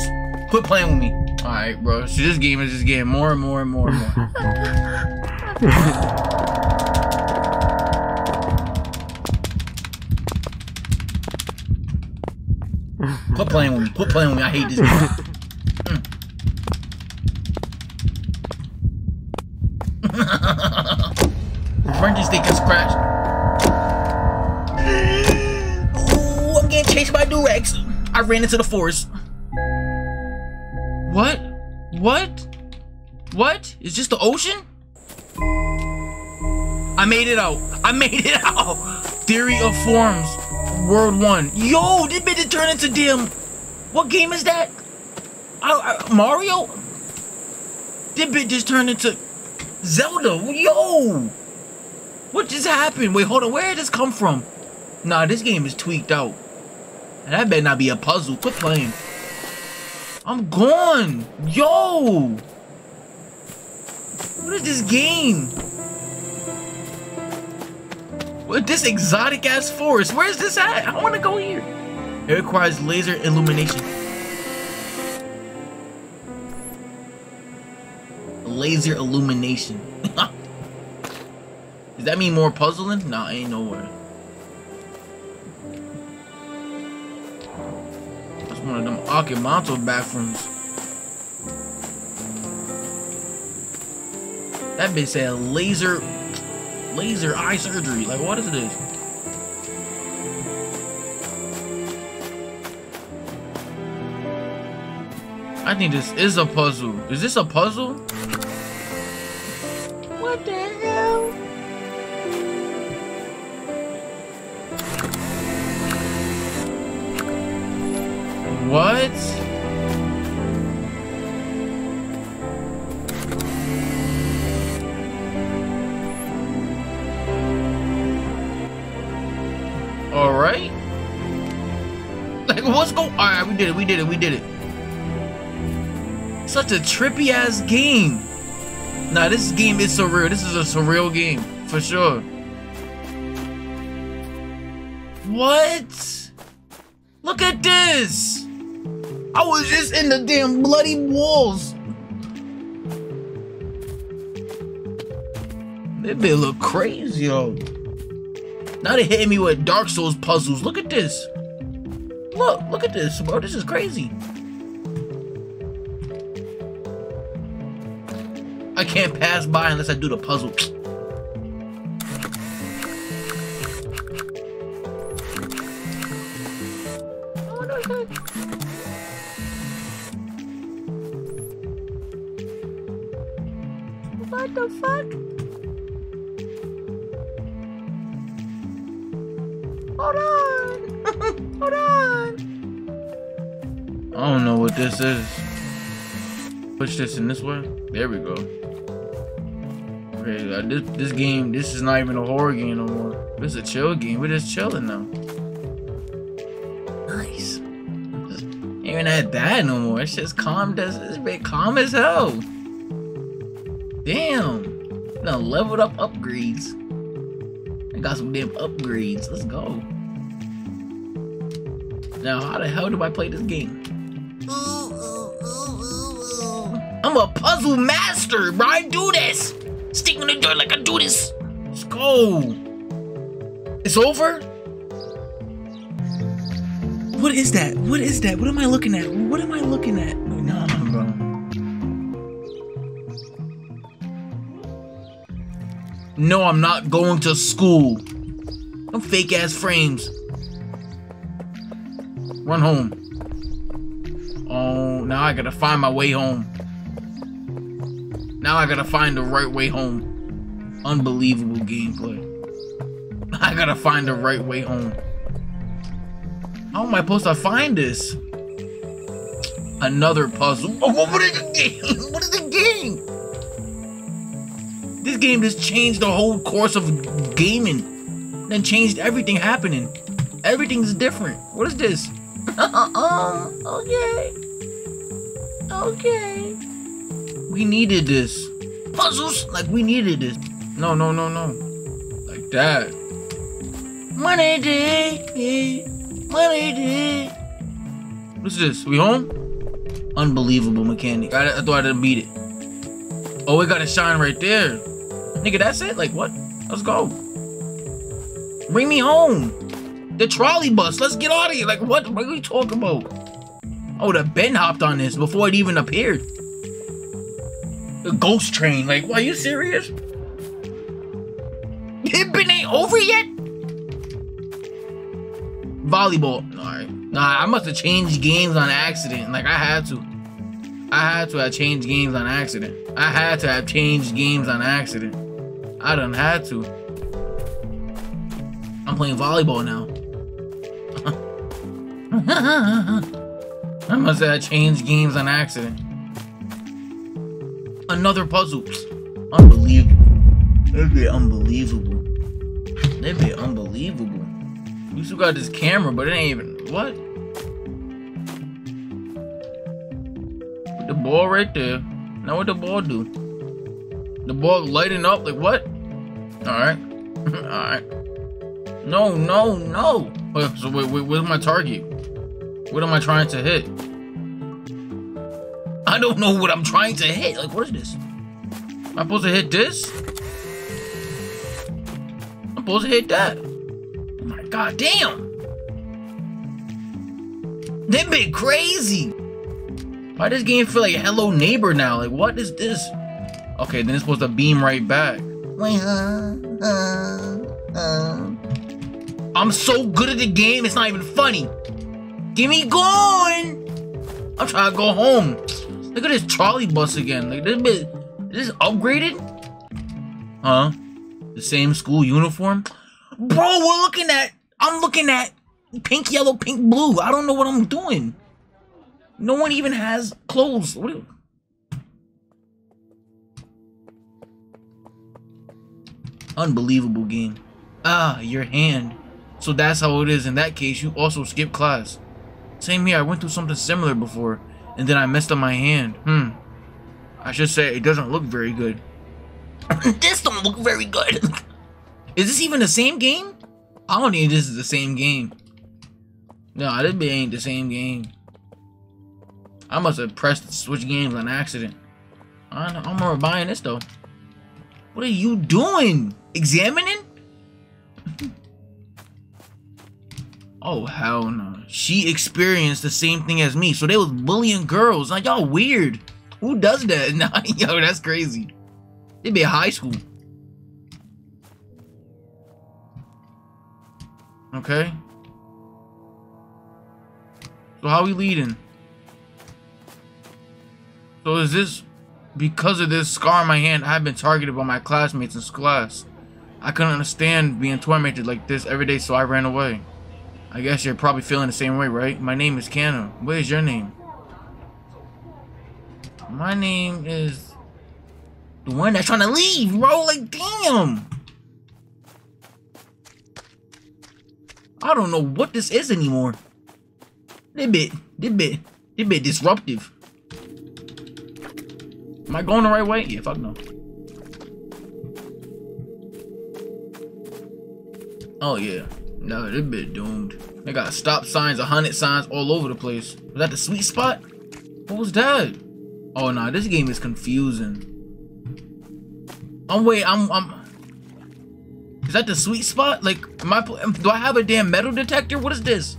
Quit playing with me. All right, bro. So this game is just getting more and more and more and more. Quit playing with me. Quit playing with me. I hate this game. French stick is scratched. Ooh, I'm getting chased by Durex. I ran into the forest. What? What? What? Is this the ocean? I made it out. I made it out. Theory of Forms, World 1. Yo, this bitch did turn into damn. What game is that? Mario? This bitch just turned into Zelda. Yo! What just happened? Wait, hold on. Where did this come from? Nah, this game is tweaked out. And that better not be a puzzle. Quit playing. I'm gone. Yo! What is this game? What this exotic ass forest? Where's this at? I wanna go here. It requires laser illumination. Laser illumination. Does that mean more puzzling? Nah, ain't nowhere. That's one of them Akimato bathrooms. That bitch said laser eye surgery. Like, what is this? I think this is a puzzle. Is this a puzzle? What the hell? What? All right. Like, what's going on? All right, we did it. We did it. Such a trippy ass game. Nah, this game is surreal. This is a surreal game for sure. What? Look at this. I was just in the damn bloody walls. That bitch look crazy, yo. Now they hitting me with Dark Souls puzzles. Look at this. Look at this, bro. This is crazy. I can't pass by unless I do the puzzle. What the fuck? Hold on! Hold on! I don't know what this is. Push this in this way? There we go. Okay, like this game, this is not even a horror game no more. This is a chill game. We're just chilling now. Nice. Ain't even that bad no more. It's just calm. It's been calm as hell. Damn, now leveled up upgrades. I got some damn upgrades. Let's go. Now, how the hell do I play this game? I'm a puzzle master, bro. I do this. Stick on the door like I do this. Let's go. It's over? What is that? What is that? What am I looking at? What am I looking at? Nah, bro. No, I'm not going to school. Them fake ass frames. Run home. Oh, now I gotta find my way home. Now I gotta find the right way home. Unbelievable gameplay. I gotta find the right way home. How am I supposed to find this? Another puzzle. Oh, what is the game? What is the game? This game just changed the whole course of gaming. Then changed everything happening. Everything's different. What is this? Okay. Okay. We needed this. Puzzles? Like, we needed this. No. Like that. Money day. Money day. What's this? We home? Unbelievable mechanic. I thought I didn't beat it. Oh, we got a shine right there. Nigga, that's it? Like, what? Let's go. Bring me home. The trolley bus. Let's get out of here. Like, what are we talking about? Oh, the Ben hopped on this before it even appeared. The ghost train. Like, what, are you serious? It Ben ain't over yet? Volleyball. Alright. Nah, I must have changed games on accident. Like, I had to. I had to have changed games on accident. I had to have changed games on accident. I done had to. I'm playing volleyball now. I must have changed games on accident. Another puzzle. Unbelievable. That'd be unbelievable. That'd be unbelievable. We still got this camera, but it ain't even... What? With the ball right there. Now what the ball do? The ball lighting up? Like what? Alright. Alright. No, no, no! Wait, so wait, where's my target? What am I trying to hit? I don't know what I'm trying to hit. Like, what is this? Am I supposed to hit this? I'm supposed to hit that. Oh my god, damn! That bit crazy! Why does this game feel like Hello Neighbor now? Like, what is this? Okay, then it's supposed to beam right back. I'm so good at the game, it's not even funny. Get me going! I'm trying to go home. Look at this trolley bus again. Like this bit, is this upgraded? Huh? The same school uniform? Bro, we're looking at, I'm looking at pink, yellow, pink, blue. I don't know what I'm doing. No one even has clothes. What do you... Unbelievable game. Ah, your hand. So that's how it is. In that case, you also skip class. Same here, I went through something similar before, and then I messed up my hand. I should say, it doesn't look very good. This don't look very good. Is this even the same game? I don't think this is the same game. No, this ain't the same game. I must have pressed switch games on accident. I don't remember buying this though. What are you doing? Examining? Oh, hell no. She experienced the same thing as me. So they was bullying girls. Like, y'all weird. Who does that? Nah, yo, that's crazy. They be in high school. Okay. So how we leading? So is this... Because of this scar on my hand, I've been targeted by my classmates in class. I couldn't understand being tormented like this every day, so I ran away. I guess you're probably feeling the same way, right? My name is Kana. What is your name? My name is... The one that's trying to leave, bro! Like, damn! I don't know what this is anymore. This bit disruptive. Am I going the right way? Yeah, fuck no. Oh, yeah. No, this bit doomed. They got stop signs, 100 signs all over the place. Was that the sweet spot? What was that? Oh nah, this game is confusing. Is that the sweet spot? Like, do I have a damn metal detector? What is this?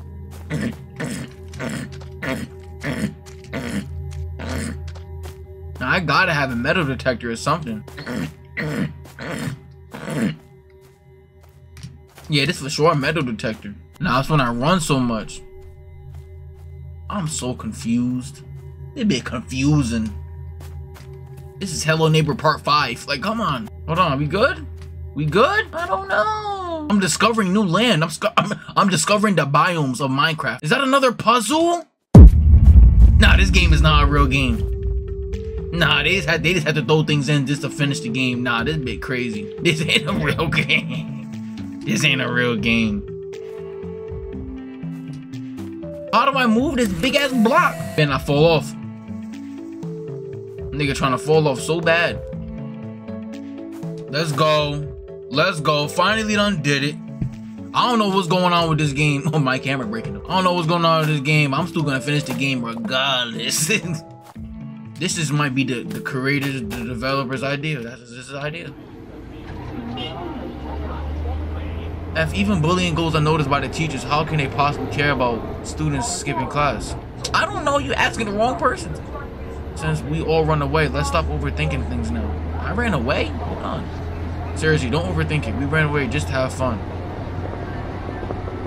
Now I gotta have a metal detector or something. Yeah, this is for sure a metal detector. Nah, that's when I run so much. I'm so confused. It's a bit confusing. This is Hello Neighbor Part 5. Like, come on. Hold on, are we good? We good? I don't know. I'm discovering new land. I'm discovering the biomes of Minecraft. Is that another puzzle? Nah, this game is not a real game. Nah, they just had to throw things in just to finish the game. Nah, this is a bit crazy. This ain't a real game. This ain't a real game. How do I move this big ass block? Then I fall off. Nigga trying to fall off so bad. Let's go. Let's go. Finally done did it. I don't know what's going on with this game. Oh, my camera breaking up. I don't know what's going on with this game. I'm still gonna finish the game regardless. This just might be the creator's, the developer's idea. This is his idea. If even bullying goes unnoticed by the teachers, how can they possibly care about students skipping class? I don't know, you're asking the wrong person. Since we all run away, let's stop overthinking things now. I ran away? Hold on. Seriously, don't overthink it. We ran away just to have fun.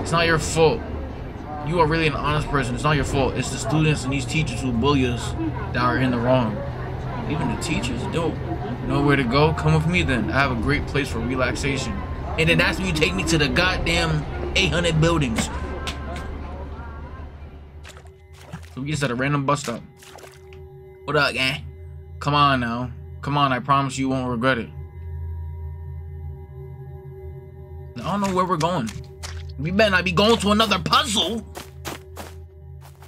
It's not your fault. you are really an honest person. It's not your fault. It's the students and these teachers who bully us that are in the wrong. Even the teachers, dope. Nowhere to go? Come with me then. I have a great place for relaxation. And then that's when you take me to the goddamn 800 buildings. So we just at a random bus stop. What up, gang? Come on now. Come on, I promise you won't regret it. I don't know where we're going. We better not be going to another puzzle.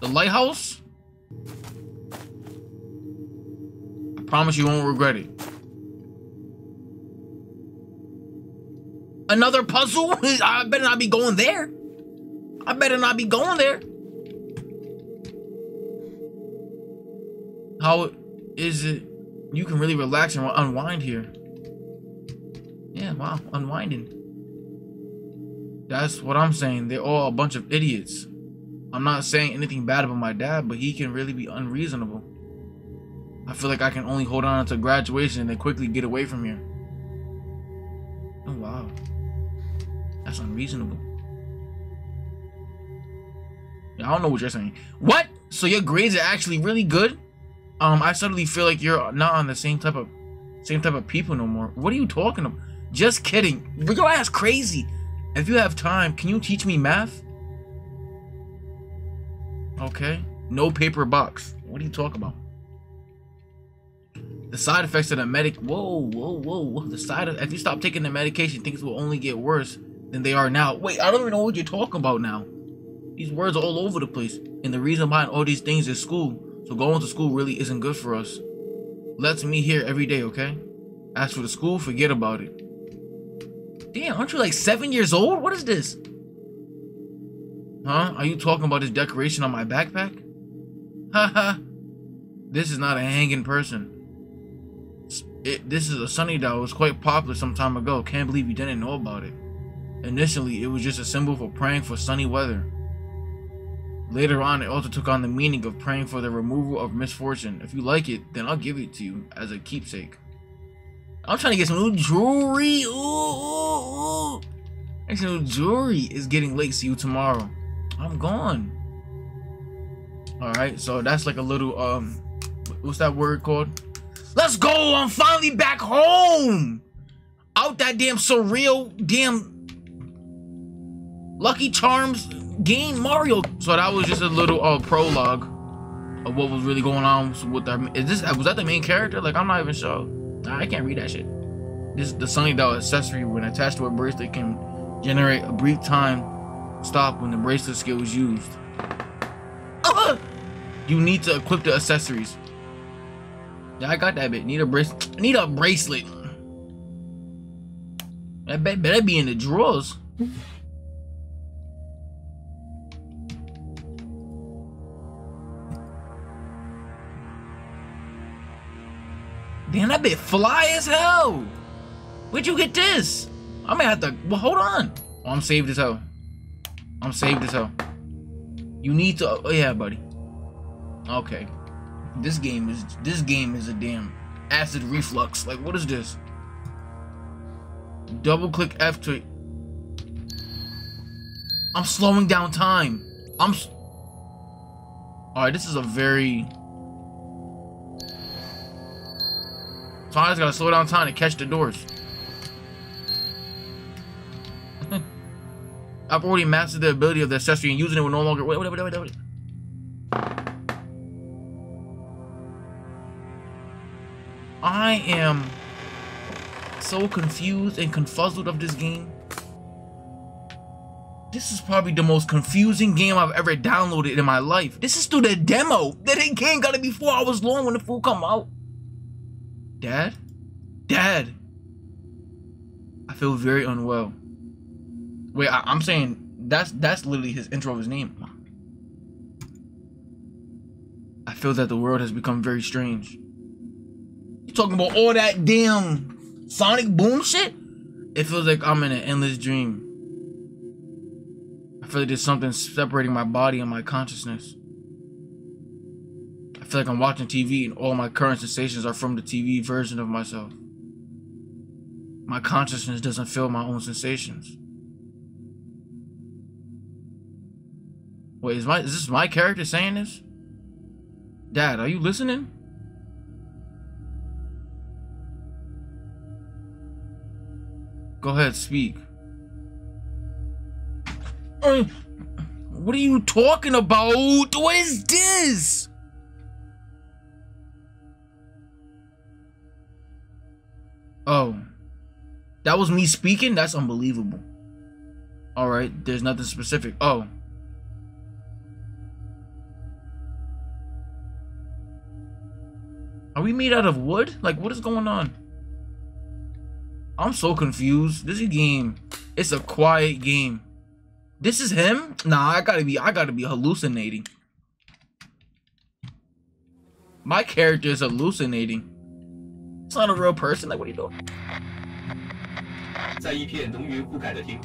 The lighthouse? I promise you won't regret it. Another puzzle? I better not be going there. I better not be going there. How is it you can really relax and unwind here? Yeah, wow, unwinding. That's what I'm saying. They're all a bunch of idiots. I'm not saying anything bad about my dad, but he can really be unreasonable. I feel like I can only hold on until graduation and then quickly get away from here. Oh, wow. That's unreasonable. Yeah, I don't know what you're saying. What? So your grades are actually really good? I suddenly feel like you're not on the same type of people no more. What are you talking about? Just kidding. Your ass crazy. If you have time, can you teach me math? Okay. No paper box. What are you talking about? The side effects of the medic. Whoa, whoa, whoa. The side of, if you stop taking the medication, things will only get worse than they are now. Wait, I don't even know what you're talking about now. These words are all over the place. And the reason behind all these things is school. So going to school really isn't good for us. Let's meet here every day, okay? As for the school, forget about it. Damn, aren't you like 7 years old? What is this? Huh? Are you talking about this decoration on my backpack? Haha. This is not a hanging person. This is a sunny doll. It was quite popular some time ago. Can't believe you didn't know about it. Initially, it was just a symbol for praying for sunny weather. Later on, it also took on the meaning of praying for the removal of misfortune. If you like it, then I'll give it to you as a keepsake. I'm trying to get some new jewelry. Ooh. Actually, jewelry. Is getting late. See you tomorrow. I'm gone. All right. So that's like a little what's that word called? Let's go. I'm finally back home. Out that damn surreal damn Lucky Charms game Mario. So that was just a little prologue of what was really going on with the. Was that the main character? Like, I'm not even sure. I can't read that shit. This is the sunny doll accessory. When attached to a bracelet, can generate a brief time stop when the bracelet skill is used. You need to equip the accessories. Yeah, I got that bit. Need a bracelet. Need a bracelet. That bet better be in the drawers. Damn, that bit fly as hell. Where'd you get this? I'm gonna have to. Well, hold on. Oh, I'm saved as hell. I'm saved as hell. You need to. Oh yeah, buddy. Okay. This game is a damn acid reflux. Like, what is this? Double click F to. I'm slowing down time. All right, this is a very. So I just gotta slow down time to catch the doors. I've already mastered the ability of the accessory and using it will no longer. Wait. I am so confused and confuzzled of this game. This is probably the most confusing game I've ever downloaded in my life. This is through the demo. That game gotta be 4 hours long when the full come out. Dad? Dad! I feel very unwell. Wait, I'm saying that's literally his intro of his name. I feel that the world has become very strange. You talking about all that damn Sonic Boom shit? It feels like I'm in an endless dream. I feel like there's something separating my body and my consciousness. I feel like I'm watching TV and all my current sensations are from the TV version of myself. My consciousness doesn't feel my own sensations. Wait, is this my character saying this? Dad, are you listening? Go ahead, speak. What are you talking about? What is this? Oh, that was me speaking? That's unbelievable. All right, there's nothing specific. Oh. Are we made out of wood? Like, what is going on? I'm so confused. This is a game. It's a quiet game. This is him? Nah, I gotta be hallucinating. My character is hallucinating. It's not a real person. Like, what are you doing?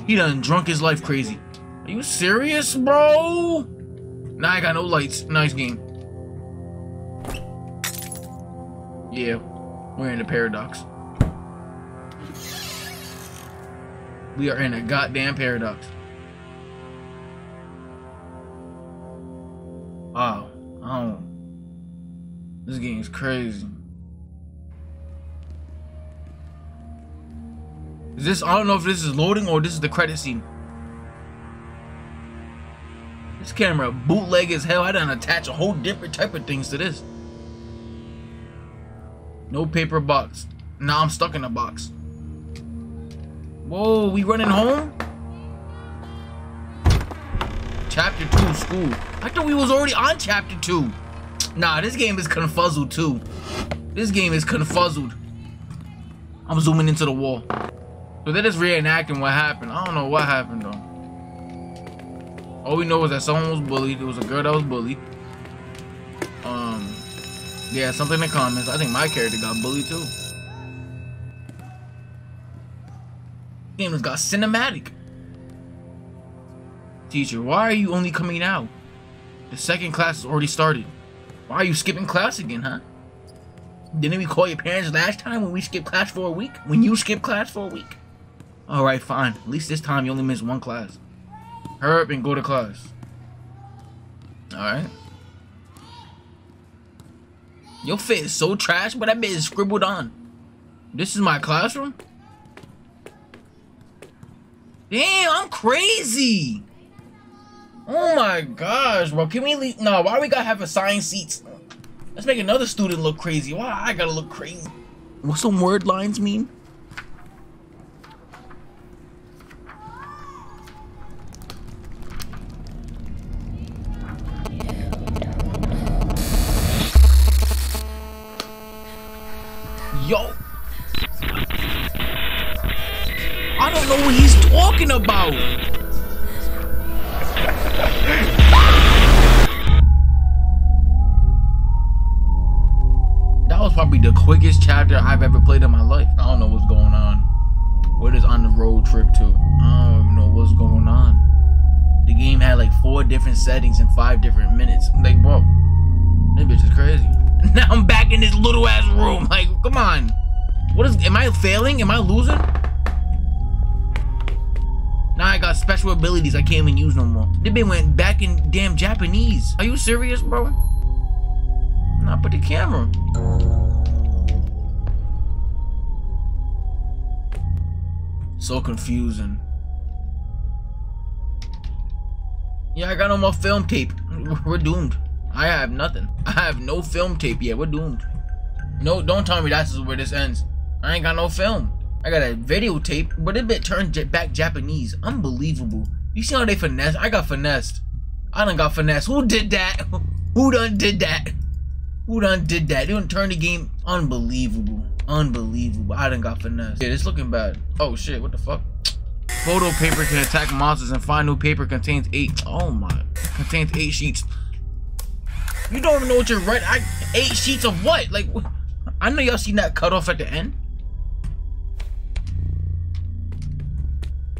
He done drunk his life crazy. Are you serious, bro? Nah, I got no lights. Nice game. Yeah, we're in a paradox. We are in a goddamn paradox. Wow, this game is crazy. Is this, I don't know if this is loading or this is the credit scene. This camera bootleg as hell. I done attach a whole different type of things to this. No paper box. Now I'm stuck in a box. Whoa, we running home? Chapter 2, school. I thought we was already on Chapter 2. Nah, this game is confuzzled too. This game is confuzzled. I'm zooming into the wall. So they're just reenacting what happened. I don't know what happened though. All we know is that someone was bullied. There was a girl that was bullied. Yeah, something in the comments. I think my character got bullied too. This game has got cinematic. Teacher, why are you only coming now? The second class has already started. Why are you skipping class again, huh? Didn't we call your parents last time when we skipped class for a week? When you skipped class for a week? Alright, fine. At least this time you only missed one class. Hurry up and go to class. Alright. Your fit is so trash, but that bit is scribbled on. This is my classroom? Damn, I'm crazy! Oh my gosh, bro. Can we leave? No, why we gotta have assigned seats? Let's make another student look crazy. Why I gotta look crazy? What's some word lines mean? Yo. I don't know what he's talking about. Probably the quickest chapter I've ever played in my life. I don't know what's going on. What is on the road trip to? I don't even know what's going on. The game had like 4 different settings in 5 different minutes. I'm like, bro, this bitch is crazy. Now I'm back in this little ass room. Like, come on. What is, am I failing? Am I losing? Now I got special abilities I can't even use no more. This bitch went back in damn Japanese. Are you serious, bro? Nah, put the camera. So confusing. Yeah, I got no more film tape. We're doomed. I have nothing. I have no film tape yet. We're doomed. No, don't tell me that's where this ends. I ain't got no film. I got a videotape, but it bit turned back Japanese. Unbelievable. You see how they finesse? I got finessed. I done got finessed. Who did that? Who done did that? Who done did that? They done turned the game. Unbelievable. Unbelievable. I done got finessed. Yeah, it's looking bad. Oh shit, what the fuck? Photo paper can attack monsters and find new paper contains 8. Oh my. Contains 8 sheets. You don't even know what you're writing. 8 sheets of what? Like, I know y'all seen that cutoff at the end.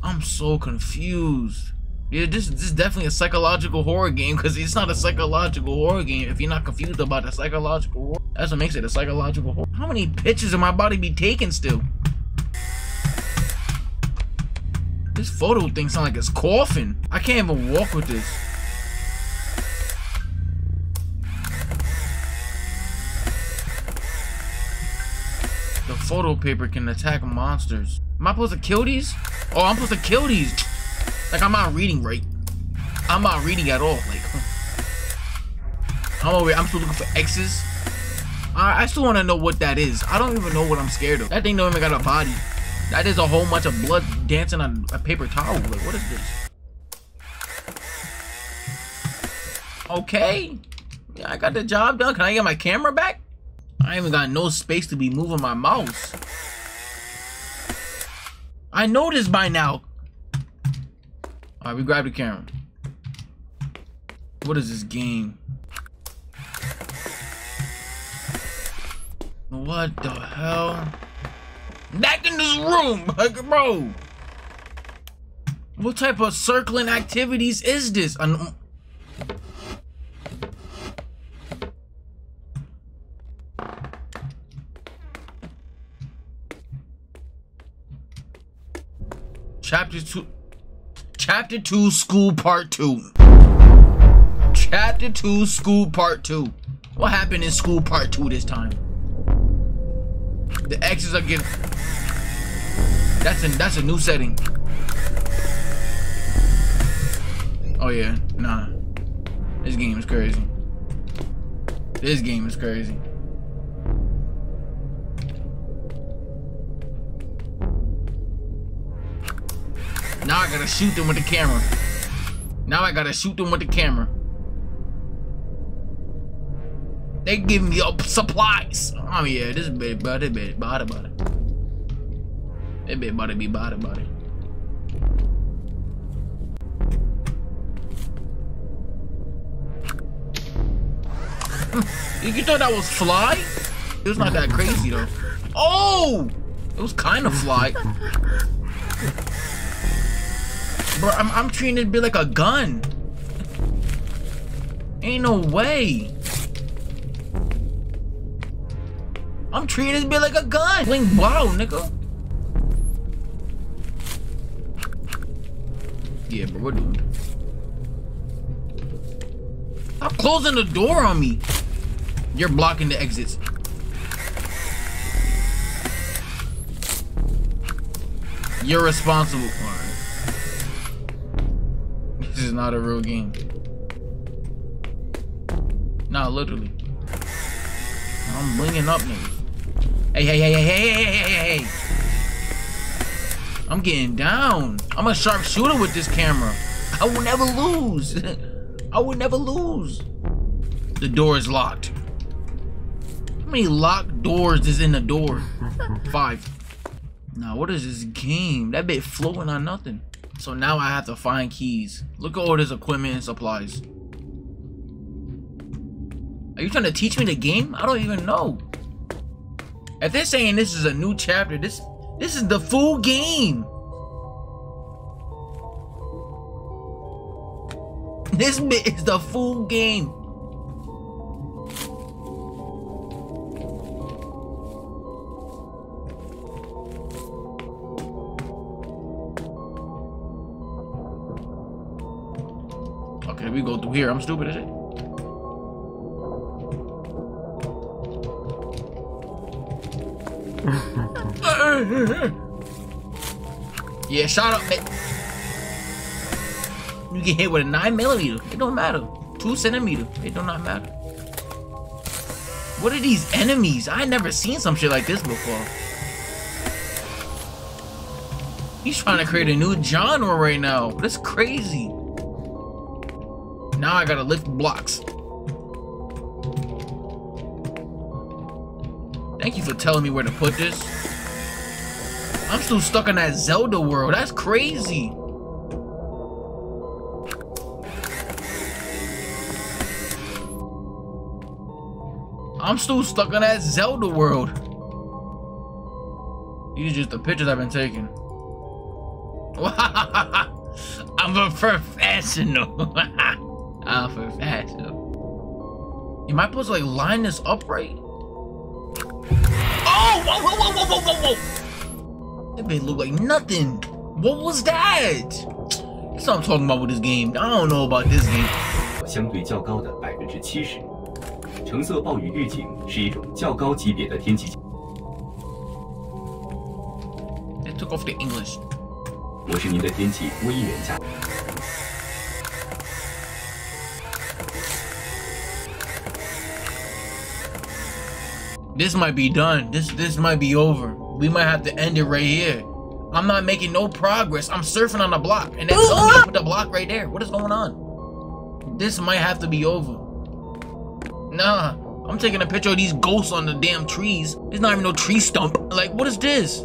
I'm so confused. Yeah, this is definitely a psychological horror game, because it's not a psychological horror game if you're not confused about the psychological horror. That's what makes it a psychological horror. How many pictures of my body be taking still? This photo thing sounds like it's coughing. I can't even walk with this. photo paper can attack monsters. Am I supposed to kill these? Oh, I'm supposed to kill these. Like, I'm not reading right. I'm not reading at all. Like, I'm over here. I'm still looking for X's. I still want to know what that is. I don't even know what I'm scared of. That thing don't even got a body. That is a whole bunch of blood dancing on a paper towel. Like, what is this? Okay. Yeah, I got the job done. Can I get my camera back? I ain't even got no space to be moving my mouse. I know this by now. Alright, we grabbed the camera. What is this game? What the hell? Back in this room, like, bro. What type of circling activities is this? Chapter 2 School Part 2. Chapter 2 School Part 2. What happened in School Part 2 this time? The X's are getting... That's a new setting. Oh yeah, nah. This game is crazy. This game is crazy. Now I gotta shoot them with the camera. They giving me up supplies. Oh yeah, this bit buddy, It bit buddy be body. You thought that was fly? It was not that crazy though. Oh, it was kind of fly. Bro, I'm treating it to be like a gun. Ain't no way. I'm treating it to be like a gun. Bling, wow, nigga. Yeah, bro, we're doomed. Stop closing the door on me. You're blocking the exits. You're responsible for it. This is not a real game. Nah, literally. I'm blinging up niggas. Hey. I'm getting down. I'm a sharp shooter with this camera. I will never lose. The door is locked. How many locked doors is in the door? 5. Now what is this game? That bit floating on nothing. So now I have to find keys. Look at all this equipment and supplies. Are you trying to teach me the game? I don't even know. If they're saying this is a new chapter, this is the full game. This bit is the full game. Okay, we go through here. I'm stupid as it. Yeah, shut up, man. You get hit with a 9mm. It don't matter. 2cm. It do not matter. What are these enemies? I never seen some shit like this before. He's trying to create a new genre right now. That's crazy. Now I gotta lift blocks. Thank you for telling me where to put this. I'm still stuck in that Zelda world. That's crazy. These are just the pictures I've been taking. I'm a professional. I'm a professional. Am I supposed to like line this up right? Oh! Whoa! That bitch look like nothing. What was that? That's what I'm talking about with this game. I don't know about this game. 相对较高的 70%。橙色暴雨预警是一种较高级别的天气。fuck off the English. This might be done. This might be over. We might have to end it right here. I'm not making no progress. I'm surfing on the block, and that's only up the block right there. What is going on? This might have to be over. Nah, I'm taking a picture of these ghosts on the damn trees. There's not even no tree stump. Like, what is this?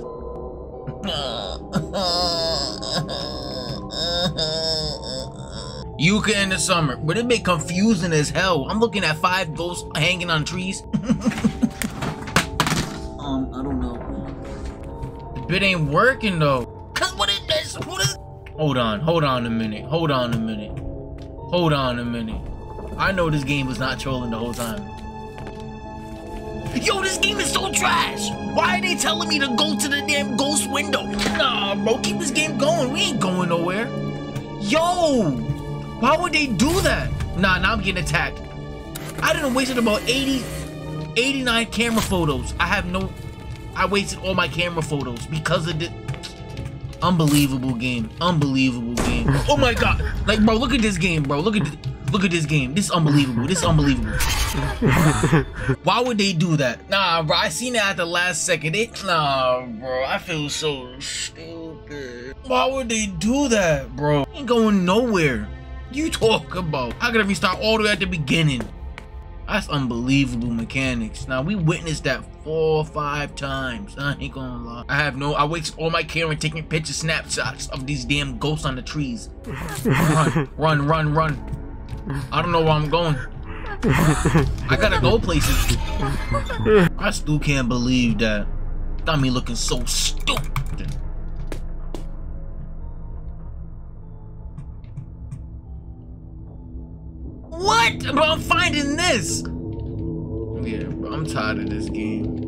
Yuka and the Summer, but it be confusing as hell. I'm looking at 5 ghosts hanging on trees. I don't know. The bit ain't working though. Cause what is this? What is? Hold on a minute. I know this game was not trolling the whole time. Yo, this game is so trash. Why are they telling me to go to the damn ghost window? Nah, bro, keep this game going. We ain't going nowhere. Yo, why would they do that? Nah, now I'm getting attacked. I done wasted about 89 camera photos. I wasted all my camera photos because of this. Unbelievable game. Oh my God. Like, bro, look at this game, bro. Look at this game. This is unbelievable. Why would they do that? Nah, bro, I seen it at the last second. Nah, bro, I feel so stupid. Why would they do that, bro? Ain't going nowhere. You talk about. I gotta restart all the way at the beginning. That's unbelievable mechanics. Now, we witnessed that 4 or 5 times. I ain't gonna lie. I wasted all my camera taking pictures, snapshots of these damn ghosts on the trees. Run. I don't know where I'm going. I gotta go places. I still can't believe that. Got me looking so stupid. What? Bro, I'm finding this. Yeah, bro, I'm tired of this game.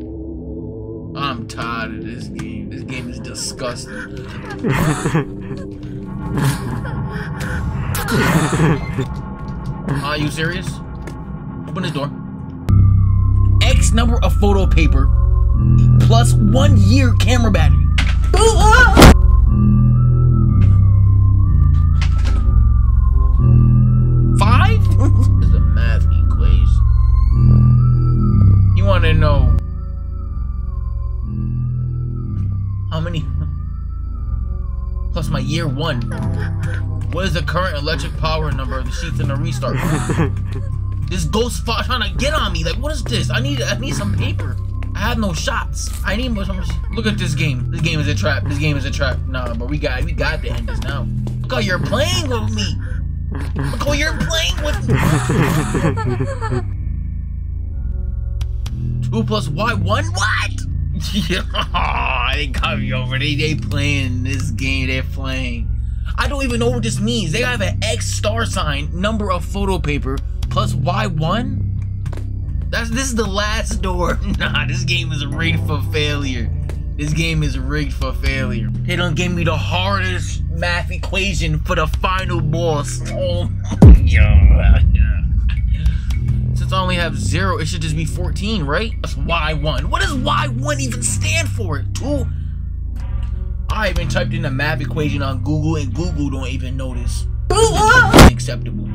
This game is disgusting. Are you serious? Open this door. X number of photo paper plus 1 year camera battery. $5? It's a math equation. You want to know how many? Plus my year 1. What is the current electric power number of the sheets in the restart? This ghost fought trying to get on me. Like, what is this? I need some paper. I have no shots. I need more. Look at this game. This game is a trap. Nah, but we got to end this now. Look how you're playing with me. Two plus Y, 1? What? Yeah, they got me over. They playing this game. They're playing. I don't even know what this means. They have an X star sign, number of photo paper, plus Y1? This is the last door. Nah, this game is rigged for failure. They done gave me the hardest math equation for the final boss. Oh, yeah. Since I only have 0, it should just be 14, right? That's Y1. What does Y1 even stand for? 2? I even typed in a math equation on Google, and Google don't even notice. Acceptable.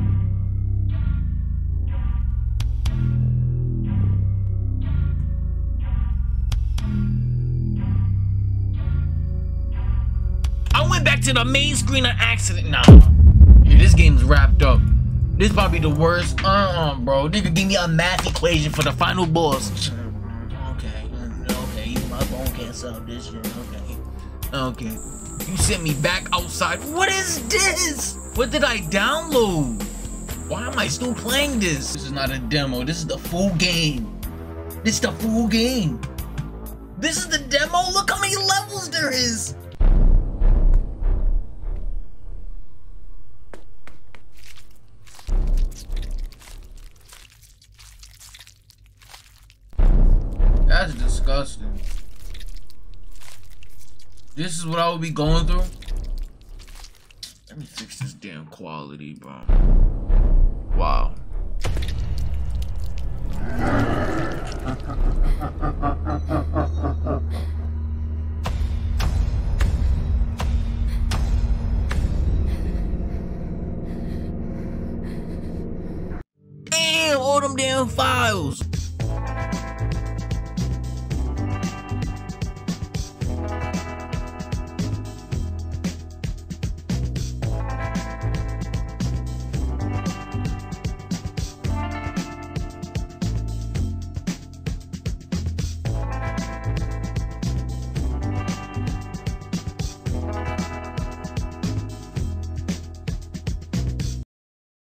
I went back to the main screen on accident. Nah. Yeah, this game's wrapped up. This probably the worst. Bro. They could give me a math equation for the final boss. Okay. Even my phone can't solve this shit. Okay, you sent me back outside. What is this? What did I download? Why am I still playing this? This is not a demo. This is the full game. This is the demo? Look how many levels there is. That's disgusting. This is what I would be going through. Let me fix this damn quality, bro. Wow. all them damn files.